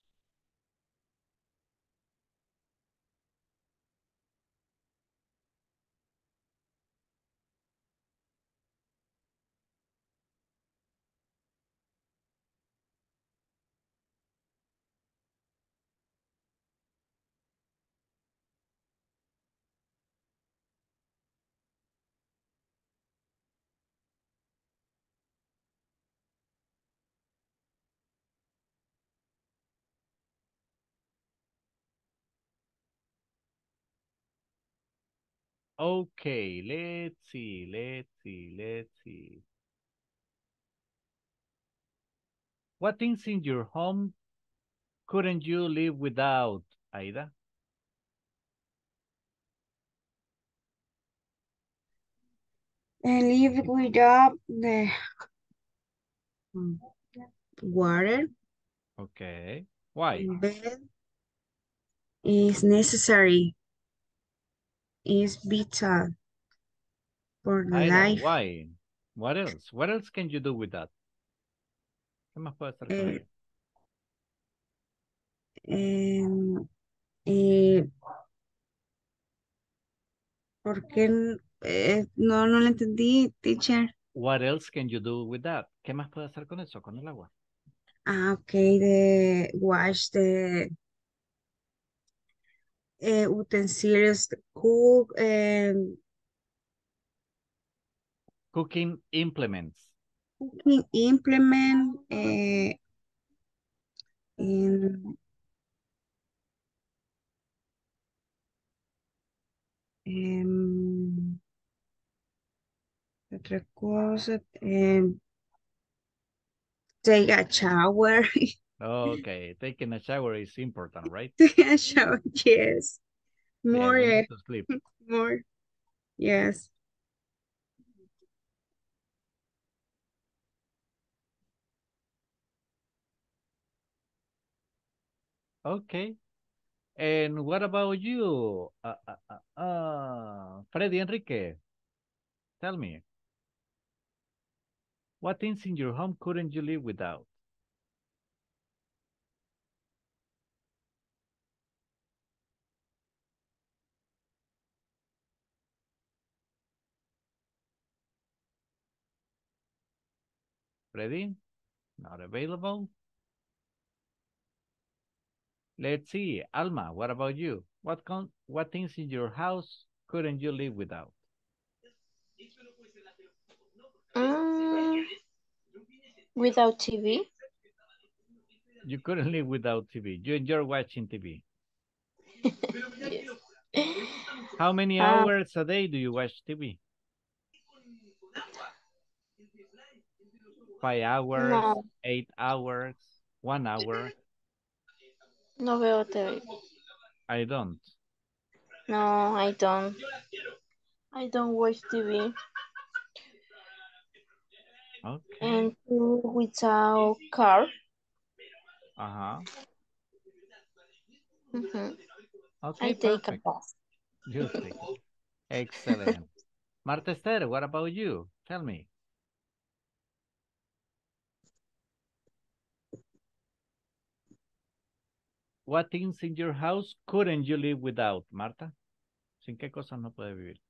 Okay, let's see, let's see, let's see. What things in your home couldn't you live without, Aida? I live without the water. Okay, why? Bed is necessary. Is vital for life. Why? What else? What else can you do with that? ¿Qué más puede hacer con ello? Um, eh, ¿Por qué eh, no, no lo entendí, teacher? What else can you do with that? ¿Qué más puede hacer con eso, con el agua? Ah, okay. The wash the Uh, utensils, cook, um, cooking implements. Cooking implement, uh, in, um, otra cosa, um, take a shower. Okay, taking a shower is important, right? Taking a shower, yes. More, yeah, to sleep. More, yes. Okay. And what about you, uh, uh, uh, uh, Freddy Enrique? Tell me, what things in your home couldn't you live without? Ready? Not available. Let's see. Alma, what about you? What con what things in your house couldn't you live without? Um, without T V? You couldn't live without T V. You enjoy watching T V. Yes. How many hours um, a day do you watch T V? Five hours, no. eight hours, one hour. No veo T V. I don't. No, I don't. I don't watch T V. Okay. And without car. Uh-huh. Mm-hmm. Okay, I perfect. Take a bus. You take it. Excellent. Marta Esther, what about you? Tell me. What things in your house couldn't you live without, Marta? ¿Sin qué cosas no puede vivir?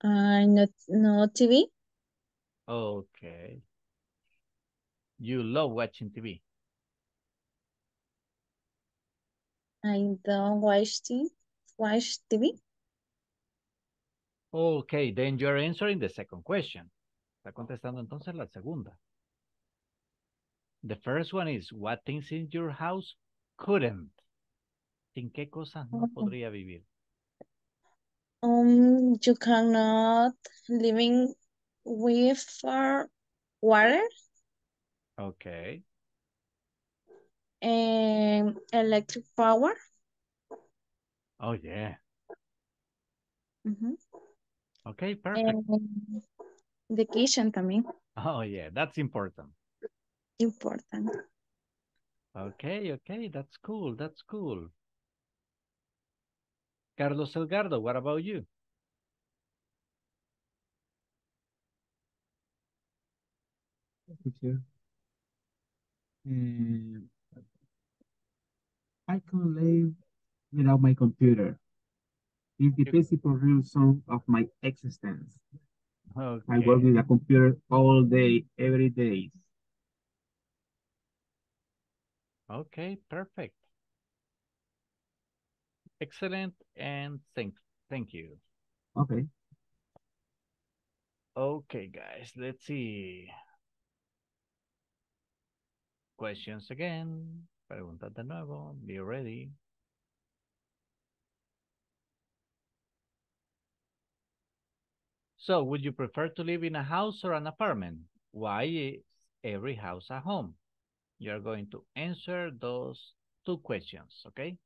Uh, no, no T V. Okay. You love watching T V. I don't watch T V. Watch T V. Okay, then you're answering the second question. Está contestando entonces la segunda. The first one is, what things in your house couldn't? ¿Sin qué cosas no podría vivir? Um, you cannot living with uh, water. Okay. And electric power. Oh, yeah. Mm-hmm. Okay, perfect. And the kitchen también. Oh, yeah, that's important. Important. Okay, okay, that's cool, that's cool. Carlos Edgardo, what about you? teacher. And I can't live without my computer. It's the basic reason of my existence. Okay. I work with a computer all day, every day. Okay, perfect. Excellent, and thank, thank you. Okay. Okay, guys, let's see. Questions again. Pregunta de nuevo. Be ready. So, would you prefer to live in a house or an apartment? Why is every house a home? You're going to answer those two questions, okay?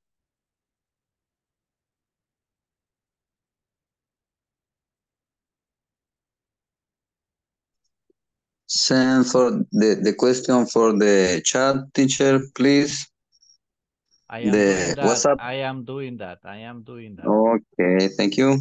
Send for the, the question for the chat, teacher, please. I am the WhatsApp. I am doing that. I am doing that. Okay, thank you.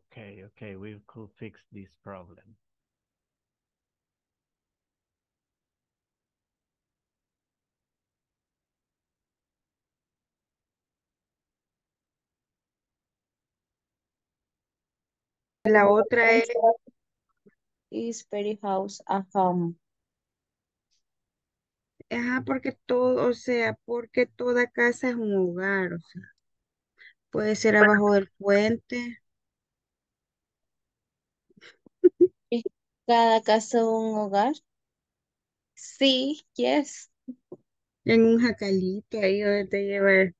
Okay, okay, we could fix this problem. La otra es is very house a home. Ajá, porque todo, o sea, porque toda casa es un hogar, o sea, puede ser abajo del puente. ¿Cada casa un hogar? Sí, yes. En un jacalito ahí donde te lleva.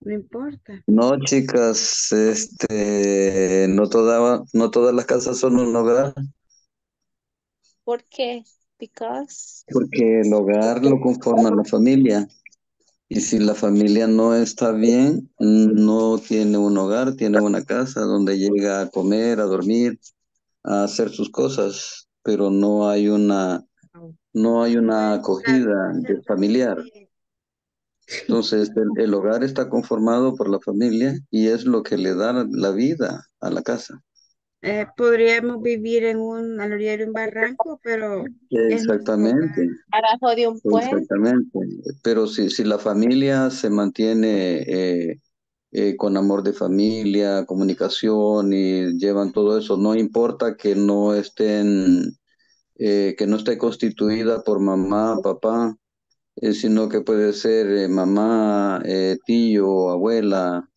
No importa. No, chicas, este, no toda, no todas las casas son un hogar. ¿Por qué? Because. Porque el hogar lo conforma la familia. Y si la familia no está bien, no tiene un hogar, tiene una casa donde llega a comer, a dormir, a hacer sus cosas, pero no hay una, no hay una acogida familiar. Entonces el, el hogar está conformado por la familia y es lo que le da la vida a la casa. Eh, podríamos vivir en un, a la orilla de un barranco, pero... Exactamente. Abajo de un puente. Exactamente. Pero si, si la familia se mantiene eh, eh, con amor de familia, comunicación y llevan todo eso, no importa que no estén, eh, que no esté constituida por mamá, papá, eh, sino que puede ser eh, mamá, eh, tío, abuela...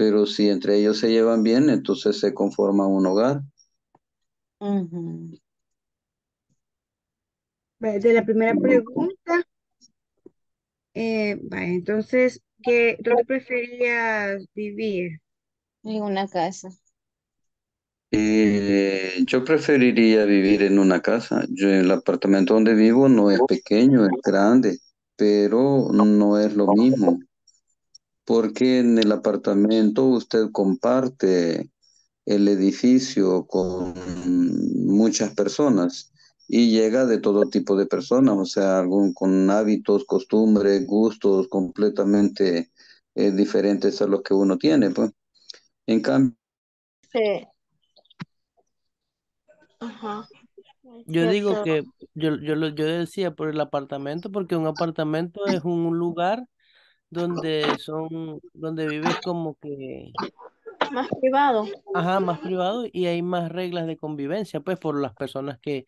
Pero si entre ellos se llevan bien, entonces se conforma un hogar. Uh-huh. de la primera pregunta, eh, vale, entonces, ¿qué, ¿dónde preferías vivir? En una casa. Eh, yo preferiría vivir en una casa. Yo, el apartamento donde vivo no es pequeño, es grande, pero no es lo mismo. Porque en el apartamento usted comparte el edificio con muchas personas y llega de todo tipo de personas, o sea, algún, con hábitos, costumbres, gustos completamente eh, diferentes a los que uno tiene, pues. En cambio... Sí. Ajá. Yo digo que, yo, yo, lo, yo decía por el apartamento, porque un apartamento es un lugar donde son, donde vives como que... Más privado. Ajá, más privado y hay más reglas de convivencia, pues, por las personas que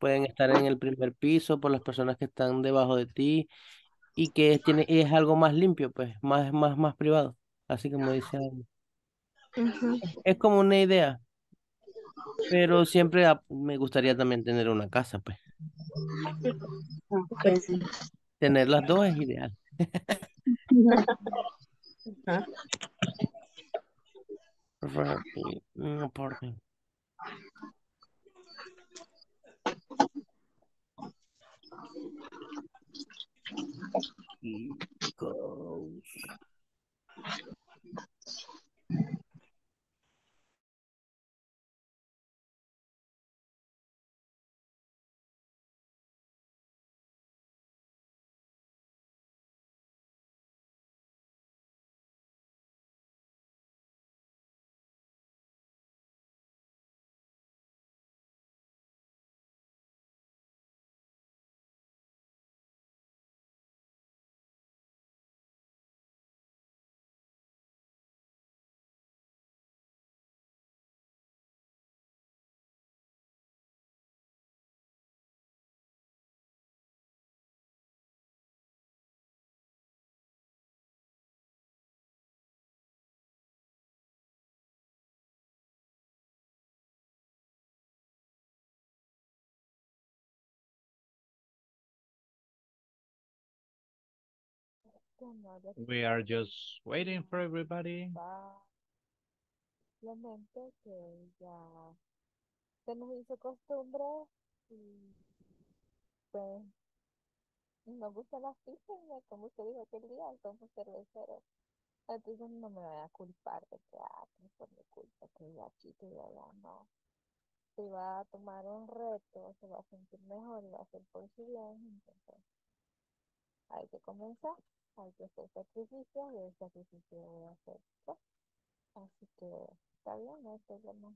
pueden estar en el primer piso, por las personas que están debajo de ti y que tiene, es algo más limpio, pues, más, más, más privado, así como dice Ana. Uh-huh. Es como una idea, pero siempre a, me gustaría también tener una casa, pues. Okay. Tener las dos es ideal. Uh-huh. No por mí. We are just waiting for everybody. Simplemente que ya se nos hizo costumbre y pues nos gustan las pistas, como usted dijo aquel día, somos cerveceros. Entonces no me voy a culpar de que ah, por mi culpa, que ya chico y allá no. Se va a tomar un reto, se va a sentir mejor y va a hacer por su bien. Entonces hay que comenzar. Hay que hacer sacrificios y el sacrificio voy a hacer. Así que está bien, no hay problema.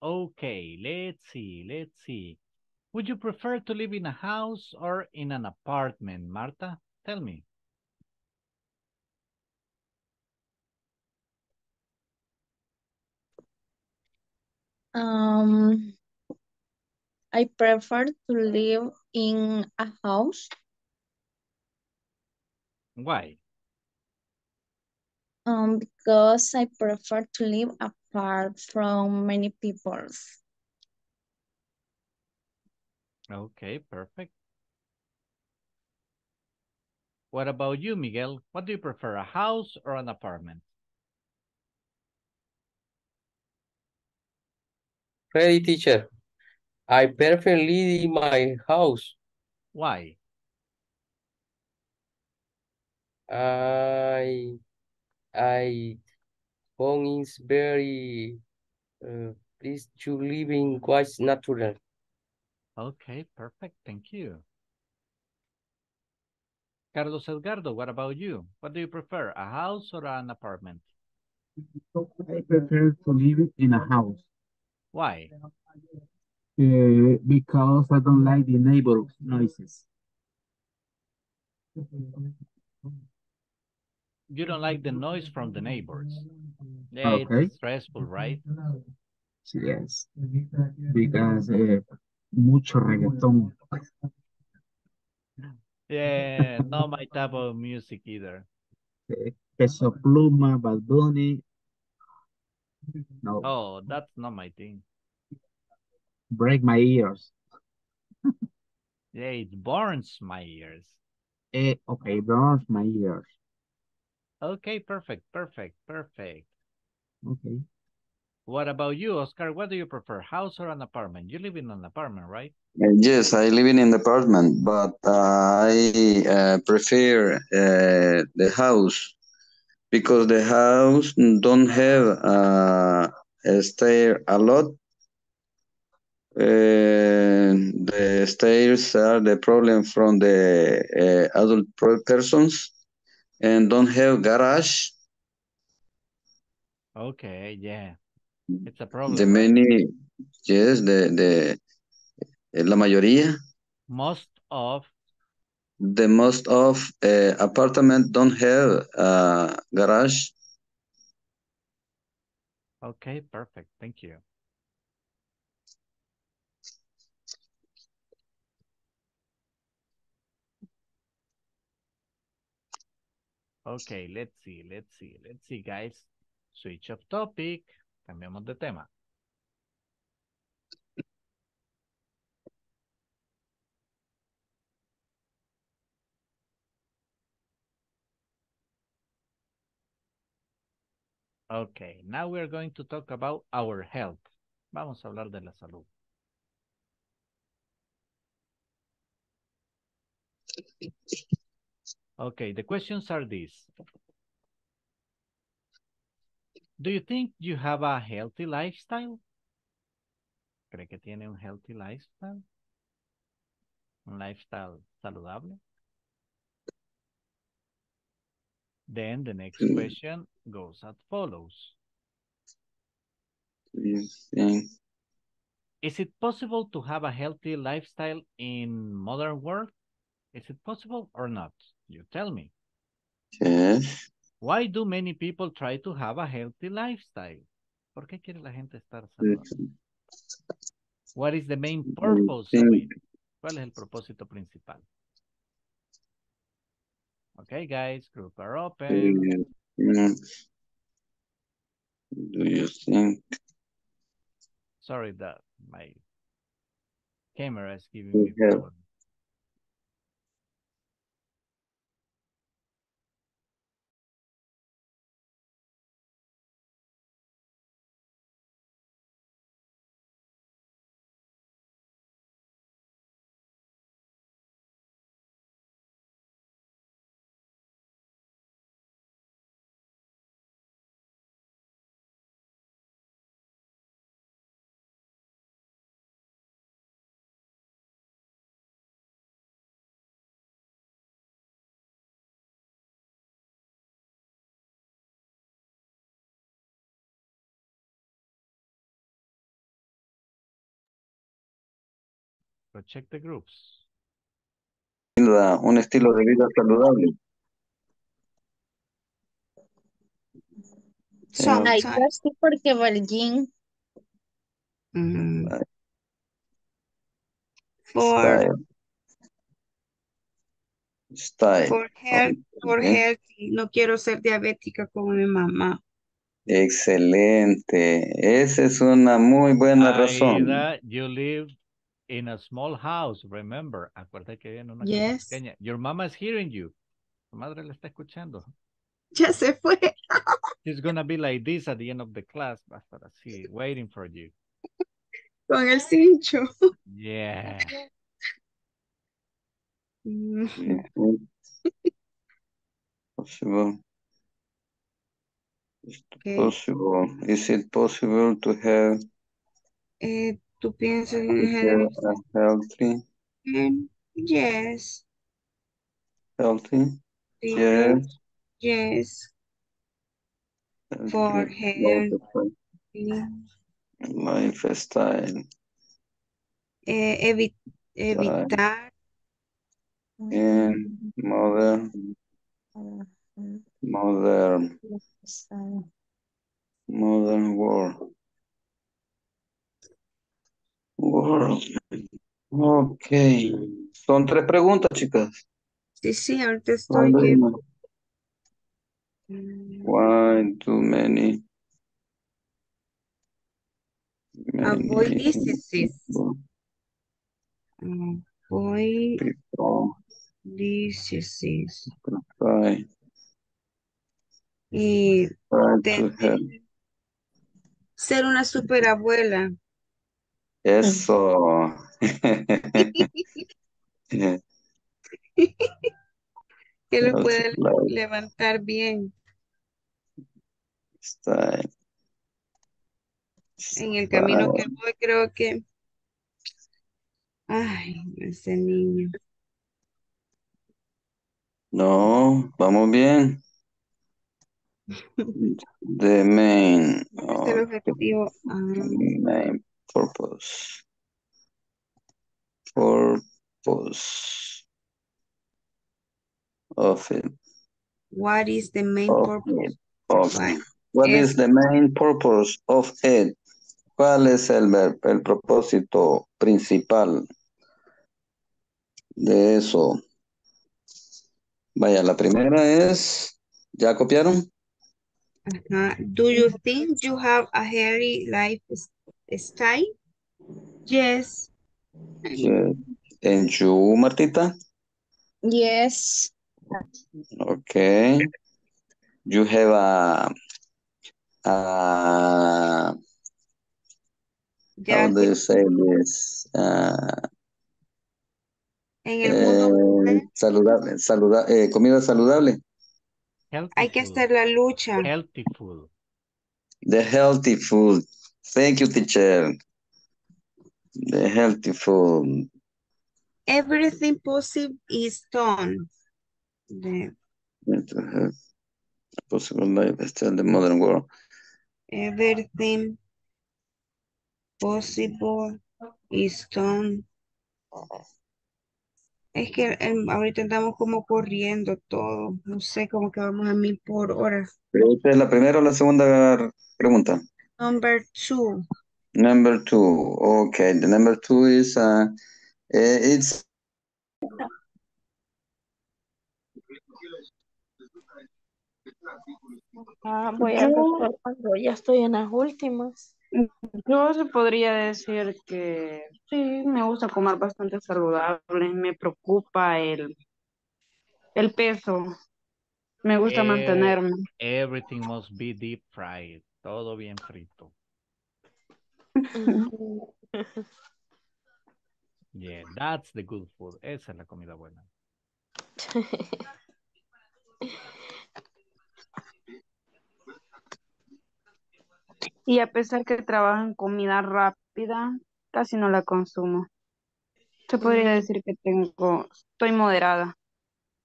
Okay, let's see, let's see. Would you prefer to live in a house or in an apartment, Marta? Tell me. Um, I prefer to live in a house. Why? Um, because I prefer to live apart from many people. Okay, perfect. What about you, Miguel? What do you prefer, a house or an apartment? Ready, teacher. I prefer living in my house. Why? I, I think it's very uh, pleased to live in quite natural. Okay, perfect. Thank you. Carlos Edgardo, what about you? What do you prefer, a house or an apartment? I prefer to live in a house. Why? Uh, because I don't like the neighbor noises. You don't like the noise from the neighbors. Yeah, okay. It's stressful, right? Yes, because uh, mucho reggaeton. Yeah, not my type of music either. Peso Pluma, Bad Bunny, No. Oh, that's not my thing. Break my ears. Yeah, it burns my ears. Eh, okay, burns my ears. Okay, perfect, perfect, perfect. Okay. What about you, Oscar? What do you prefer, house or an apartment? You live in an apartment, right? Yes, I live in an apartment, but uh, I uh, prefer uh, the house because the house don't have uh, a stair a lot. Uh, the stairs are the problem from the uh, adult persons and don't have garage. Okay, yeah. It's a problem. The many, yes, the, the, la mayoría. Most of. The most of uh, apartment don't have uh, garage. Okay, perfect. Thank you. Okay, let's see, let's see, let's see, guys. Switch of topic. Cambiamos de tema. Okay, now we're going to talk about our health. Vamos a hablar de la salud. Okay, the questions are these. Do you think you have a healthy lifestyle? ¿Cree que tiene un healthy lifestyle? ¿Un lifestyle saludable? Then the next question goes as follows. Is it possible to have a healthy lifestyle in modern world? Is it possible or not? You tell me. Yes. Why do many people try to have a healthy lifestyle? ¿Por qué quiere la gente estar saludable? What is the main purpose of it? ¿Cuál es el propósito principal? Okay, guys, group are open. Do you think? Sorry that my camera is giving me a problem. Check the groups. Un estilo de vida saludable. So I just porque va al gym. For style. For health, for health. No quiero ser diabética como mi mamá. Excelente. Esa es una muy buena razón. You live in a small house, remember. Acuérdate que en una yes. casa pequeña. Your mama is hearing you. Tu madre le está escuchando. Ya se fue. She's gonna be like this at the end of the class. Va a estar así, waiting for you. Con el cincho. Yeah. Possible. Is it possible? Is it possible to have... It to pienso en healthy. Healthy. Mm, yes. Healthy. Yes. Yes. Healthy. For health. Lifestyle. Eh, evit evitar. And mother. Modern. Modern world. Ok, son tres preguntas, chicas. Sí, sí, ahorita estoy. Que... Why too many Avoid diseases. Avoid diseases. Try. Y ser una superabuela. Eso. Que lo pueda levantar bien. Está en el camino que voy, creo que... Ay, ese niño. No, vamos bien. The main... Oh, el objetivo. Ah. Main purpose. Purpose of it. What is the main of purpose? Of it. What el... is the main purpose of it? ¿Cuál es el, el propósito principal de eso? Vaya, la primera es... ¿Ya copiaron? Ajá. Do you think you have a hairy lifestyle? Yes. Yes. And you, Martita? Yes. Okay. You have a... Uh, how do you say this? Uh, en el mundo eh, saludable, saluda, eh, comida saludable. Healthy Hay food. Que hacer la lucha. Healthy food. The healthy food. Thank you, teacher. The healthy food. Everything possible is done. The... Possible life is still in the modern world. Everything possible is done. Es que el, ahorita andamos como corriendo todo. No sé, como que vamos a mil por hora. ¿Esta es la primera o la segunda pregunta? Number two. Number two. Okay, the number two is... Uh, it's... Ah, voy a cuando ya estoy en las últimas. Yo se podría decir que sí, me gusta comer bastante saludable, me preocupa el, el peso, me gusta eh, mantenerme. Everything must be deep fried, todo bien frito. Yeah, that's the good food, esa es la comida buena. Y a pesar que trabajo en comida rápida, casi no la consumo. Se podría decir que tengo, estoy moderada.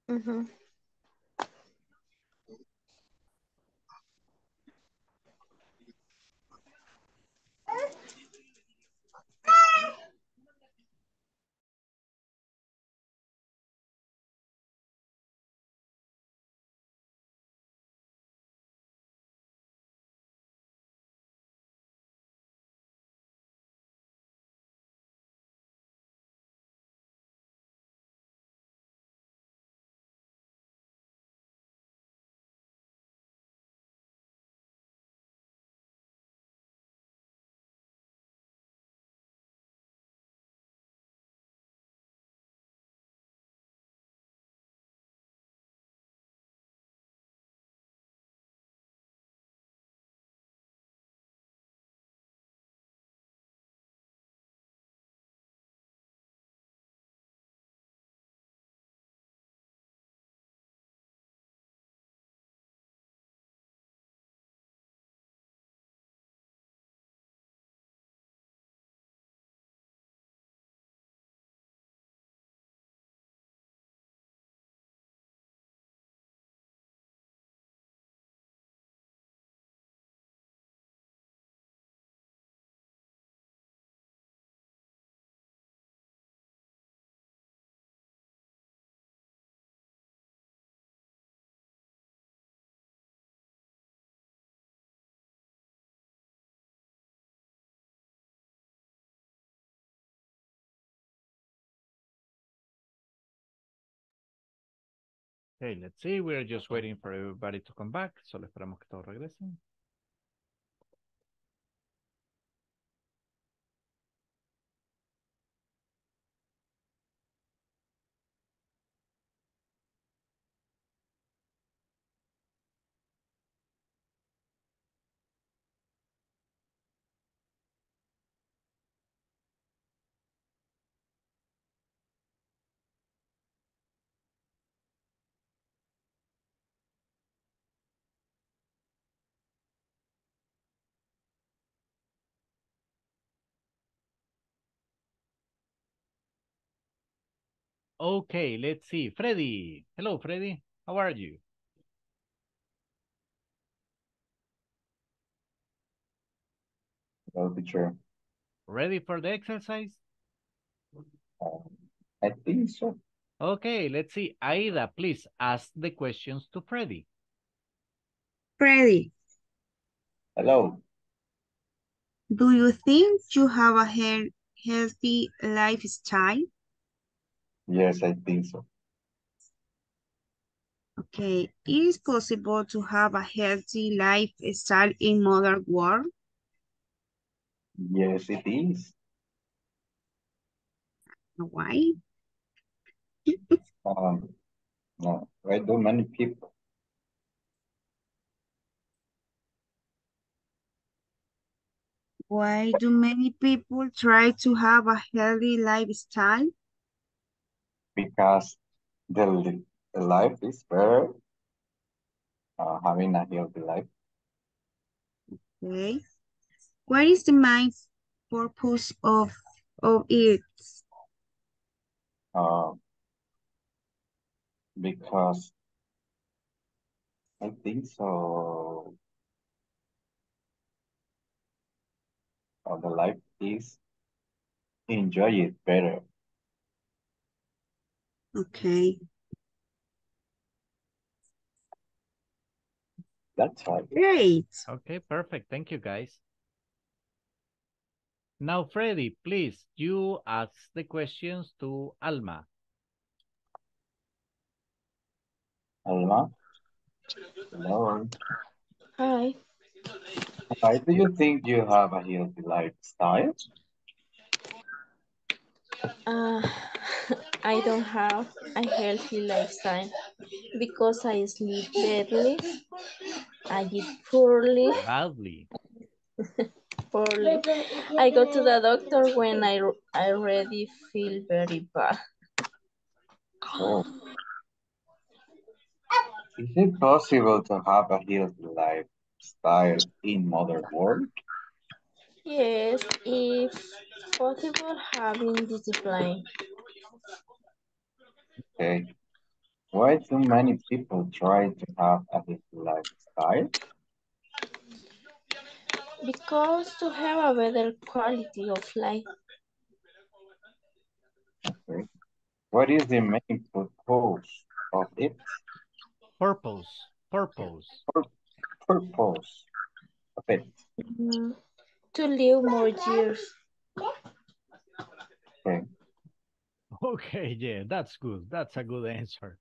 Uh-huh. Okay, let's see. We're just waiting for everybody to come back. Solo esperamos que todos regresen. Okay, let's see. Freddy. Hello, Freddy. How are you? Hello, teacher. Ready for the exercise? Um, I think so. Okay, let's see. Aida, please ask the questions to Freddy. Freddy. Hello. Do you think you have a he healthy lifestyle? Yes, I think so. Okay. Is it possible to have a healthy lifestyle in modern world? Yes, it is. Why? um, no, I don't many people. Why do many people try to have a healthy lifestyle? Because the, li the life is better uh, having a healthy life. Okay. What is the main purpose of, of it? Uh, because I think so. Uh, the life is enjoy it better. Okay. That's right. Great. Okay, perfect. Thank you, guys. Now, Freddy, please, you ask the questions to Alma. Alma? Hello. Hi. Hi. Do you think you have a healthy lifestyle? Uh, I don't have a healthy lifestyle because I sleep badly, I eat poorly. Badly. Poorly. I go to the doctor when I, I already feel very bad. Oh. Is it possible to have a healthy lifestyle in modern world? Yes, if possible, having discipline. Okay. Why do many people try to have a healthy lifestyle? Because to have a better quality of life. Okay. What is the main purpose of it? Purpose. Purpose. Pur purpose of it. Mm-hmm. To live more years. Okay. Okay, yeah, that's good. That's a good answer.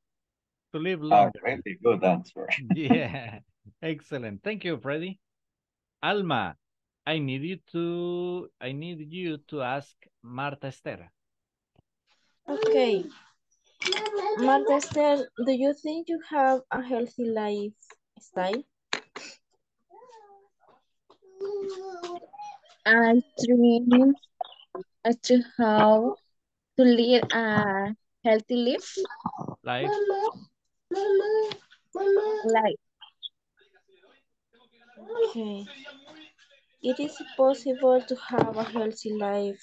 To live longer. A really good answer. Yeah, excellent. Thank you, Freddy. Alma, I need you to I need you to ask Marta Estela. Okay. Marta Estela, do you think you have a healthy lifestyle? I dream to how to live a healthy life. Life. Life. Okay. It is possible to have a healthy life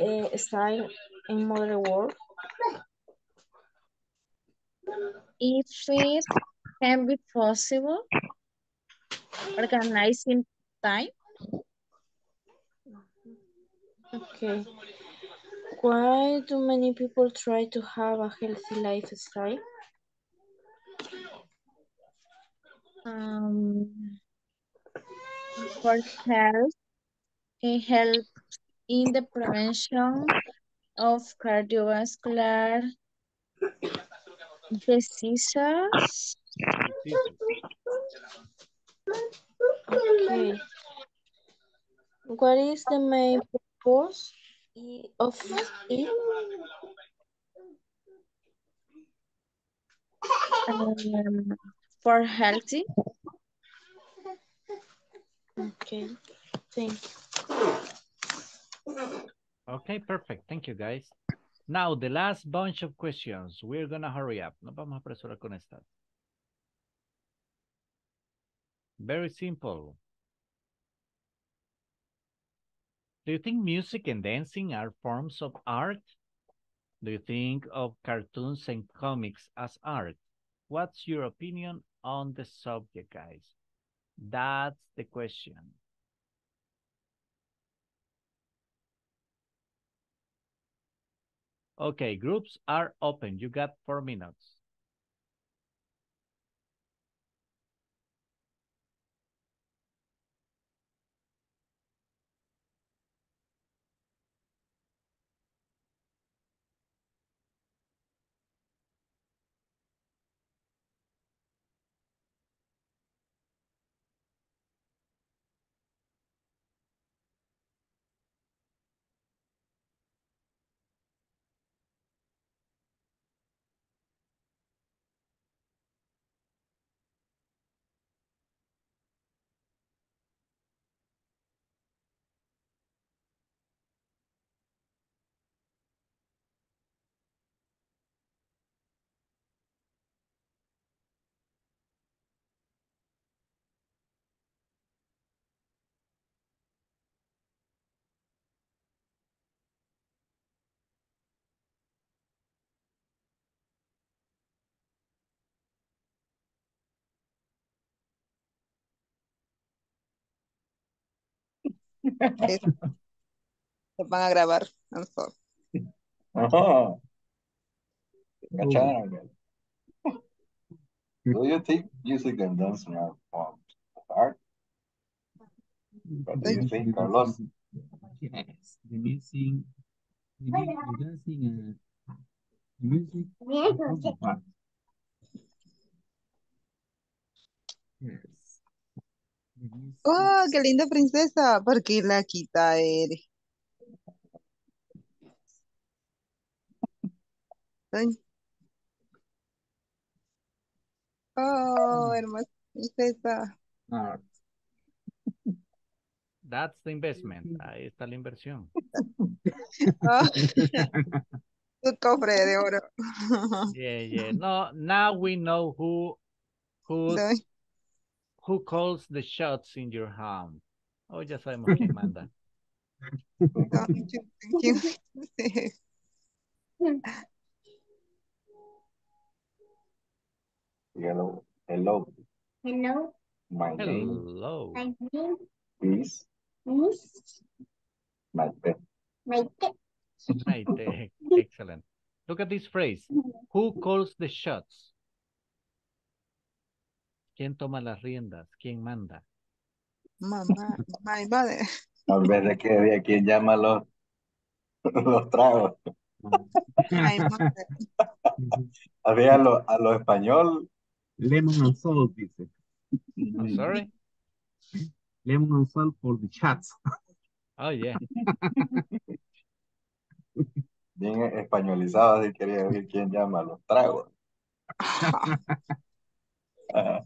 uh, style in modern world. If it can be possible, organizing time. Okay. Why do many people try to have a healthy lifestyle? Um, for health, it helps in the prevention of cardiovascular diseases. Okay. What is the main purpose of it? Um, for healthy. Okay, thank you. Okay, perfect. Thank you, guys. Now, the last bunch of questions. We're going to hurry up. Nos vamos a apresurar con estas. Very simple. Do you think music and dancing are forms of art? Do you think of cartoons and comics as art? What's your opinion on the subject, guys? That's the question. Okay, groups are open. You got four minutes. Se van a grabar. Ajá. Do you think music and dancing are forms of art? What do you think, Carlos? Yes, the music, the dancing, and the music are forms of art. Yes. Oh, qué linda princesa, porque la quita eres. Oh, hermosa princesa. That's the investment. Ahí está la inversión. Oh. Tu cofre de oro. Yeah, yeah. No, now we know who who Who calls the shots in your home? Oh, ya sabemos quién manda. Hello. Hello. Hello. My Hello. name. Hello. Is. Is. Maite. Maite. Maite. Excellent. Look at this phrase. Who calls the shots? ¿Quién toma las riendas? ¿Quién manda? Mamá, my mother. A ver, es que había quien llama los, los tragos. My mother. A ver, a lo, a lo español. Lemon and salt, dice. I'm sorry? Lemon and salt for the chats. Oh, yeah. Bien españolizado, así quería decir quién llama a los tragos. Uh,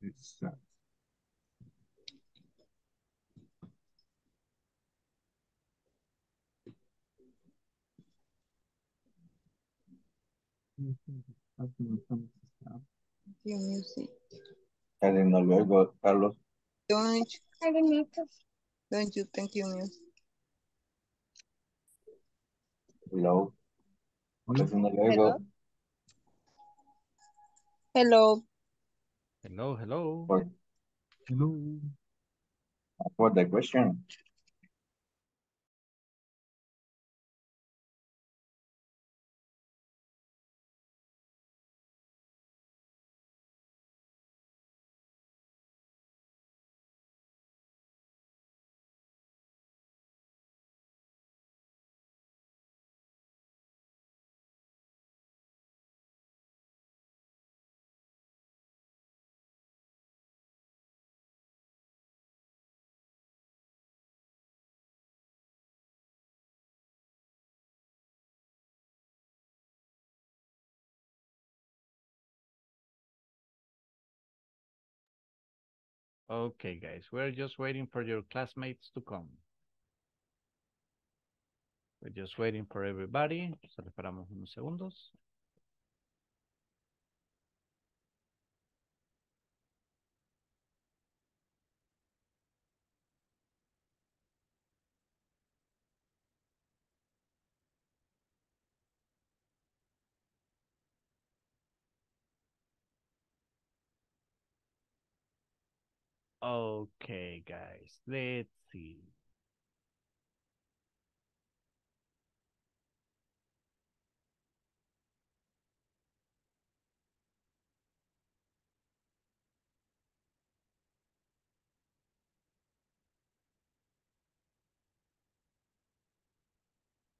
It's, uh, music. No luego, Carlos. Don't you, don't you think you music? Hello. Hello. Hello. Hello, hello. For, hello. For the question. Okay, guys, we're just waiting for your classmates to come. We're just waiting for everybody. So, esperamos unos segundos. Okay, guys, let's see.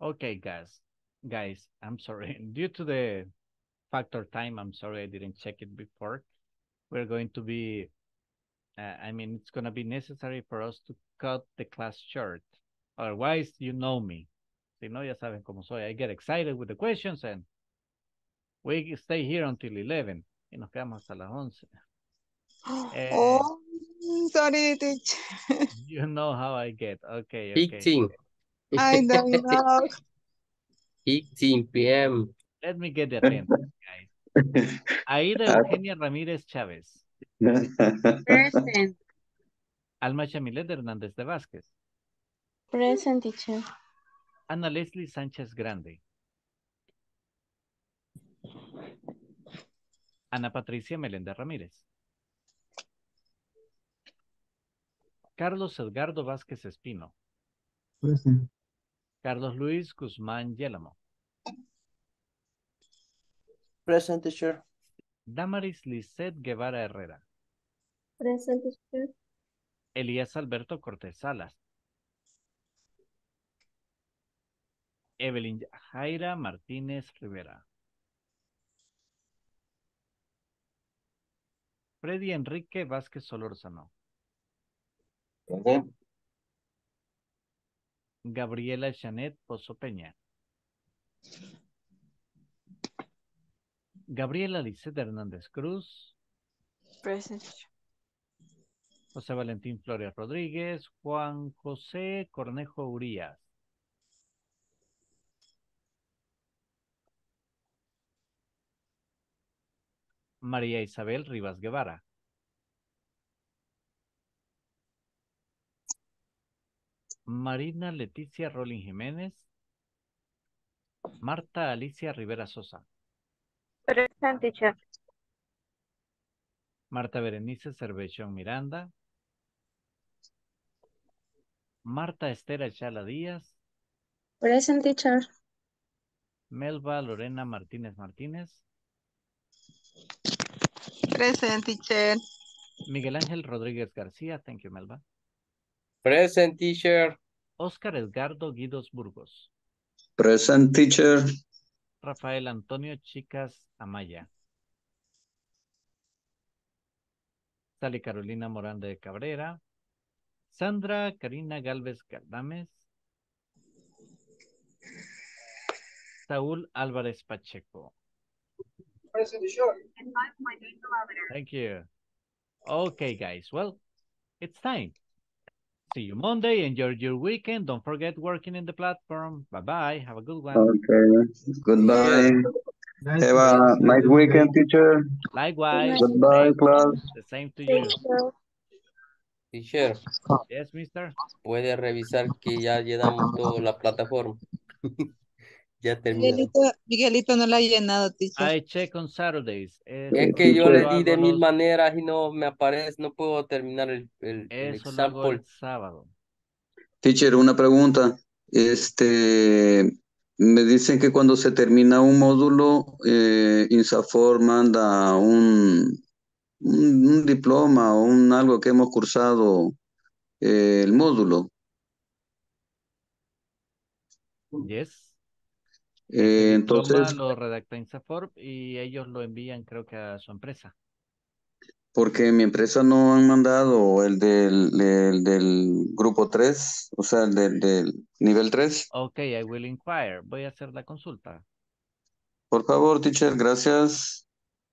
Okay, guys, guys, I'm sorry. Due to the factor time, I'm sorry I didn't check it before. We're going to be, uh, I mean, it's going to be necessary for us to cut the class short. Otherwise, you know me. Si no, ya saben cómo soy. I get excited with the questions and we stay here until eleven. Y nos quedamos hasta las once. Uh, oh, sorry, teacher. You know how I get. Okay, okay. fifteen. I don't know. eighteen P M Let me get the attendance, guys. Aida Eugenia Ramírez Chávez. Present. Alma Chamilet Hernández de Vázquez. Present, teacher. Ana Leslie Sánchez Grande. Ana Patricia Meléndez Ramírez. Carlos Edgardo Vázquez Espino. Present. Carlos Luis Guzmán Yelmo. Present, teacher. Damaris Lisset Guevara Herrera. Present, teacher. Elías Alberto Cortés Salas. Evelyn Yahaira Martínez Rivera. Freddy Enrique Vázquez Solórzano. Present. Gabriela Janet Pozo Peña. Gabriela Lisette Hernández Cruz. Present. Jose Valentín Flores Rodríguez. Juan José Cornejo Urias. María Isabel Rivas Guevara. Marina Leticia Rolín Jiménez. Marta Alicia Rivera Sosa. Present, teacher. Marta Berenice Cervellón Miranda. Marta Estela Chalá Díaz. Present, teacher. Melba Lorena Martínez Martínez. Present, teacher. Miguel Ángel Rodríguez García. Thank you, Melba. Present, teacher. Oscar Edgardo Guidos Burgos. Present, teacher. Rafael Antonio Chicasamaya. Sally Carolina Morán de Cabrera. Sandra Karina Galvez Galdámez. Saúl Álvarez Pacheco. Present, teacher. Thank you. Okay, guys. Well, it's time. See you Monday. Enjoy your weekend. Don't forget working in the platform. Bye-bye. Have a good one. Okay. Goodbye. Nice Have a nice weekend, teacher. Likewise. Goodbye, class. The same to you. Teacher. Yes, mister. Puede revisar que ya llenamos toda la plataforma. Ya terminó. Miguelito, Miguelito no la ha llenado, teacher. I check on Saturdays. Es, es que yo le di de mil los... maneras y no me aparece, no puedo terminar el, el, el examen el sábado. Teacher, una pregunta. Este, me dicen que cuando se termina un módulo, eh, INSAFOR manda un, un, un diploma o un algo que hemos cursado eh, el módulo. Yes. Eh, entonces lo redacta INSAFOR y ellos lo envían creo que a su empresa. Porque mi empresa no han mandado el del, del, del grupo tres, o sea, el del, del nivel tres. Ok, I will inquire. Voy a hacer la consulta. Por favor, teacher, gracias.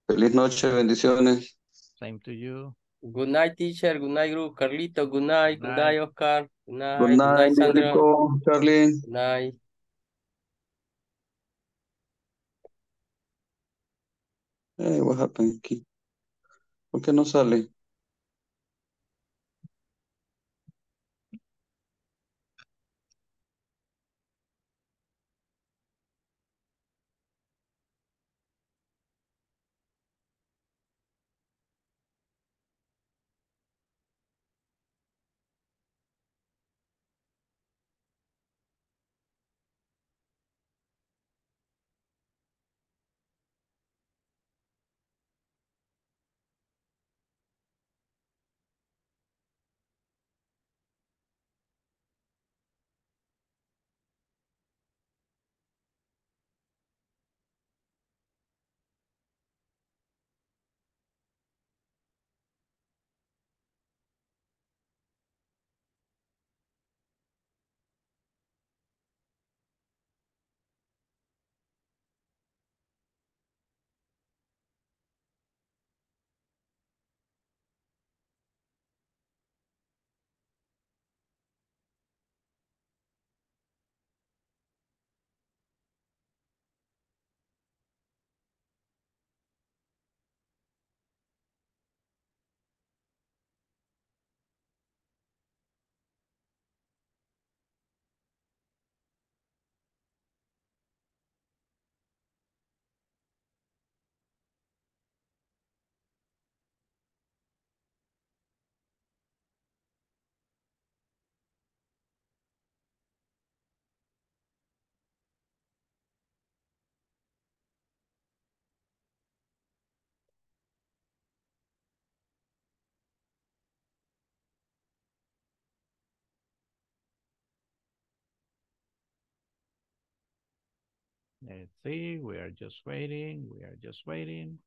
Feliz noche, bendiciones. Same to you. Good night, teacher. Good night, group. Carlito, good night. Good night, Oscar. Good night, good night, good night Rico, Charlie. Good night. Hey, what happened aquí? ¿Por qué no sale? Let's see, we are just waiting, we are just waiting.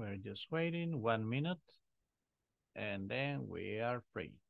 We're just waiting one minute and then we are free.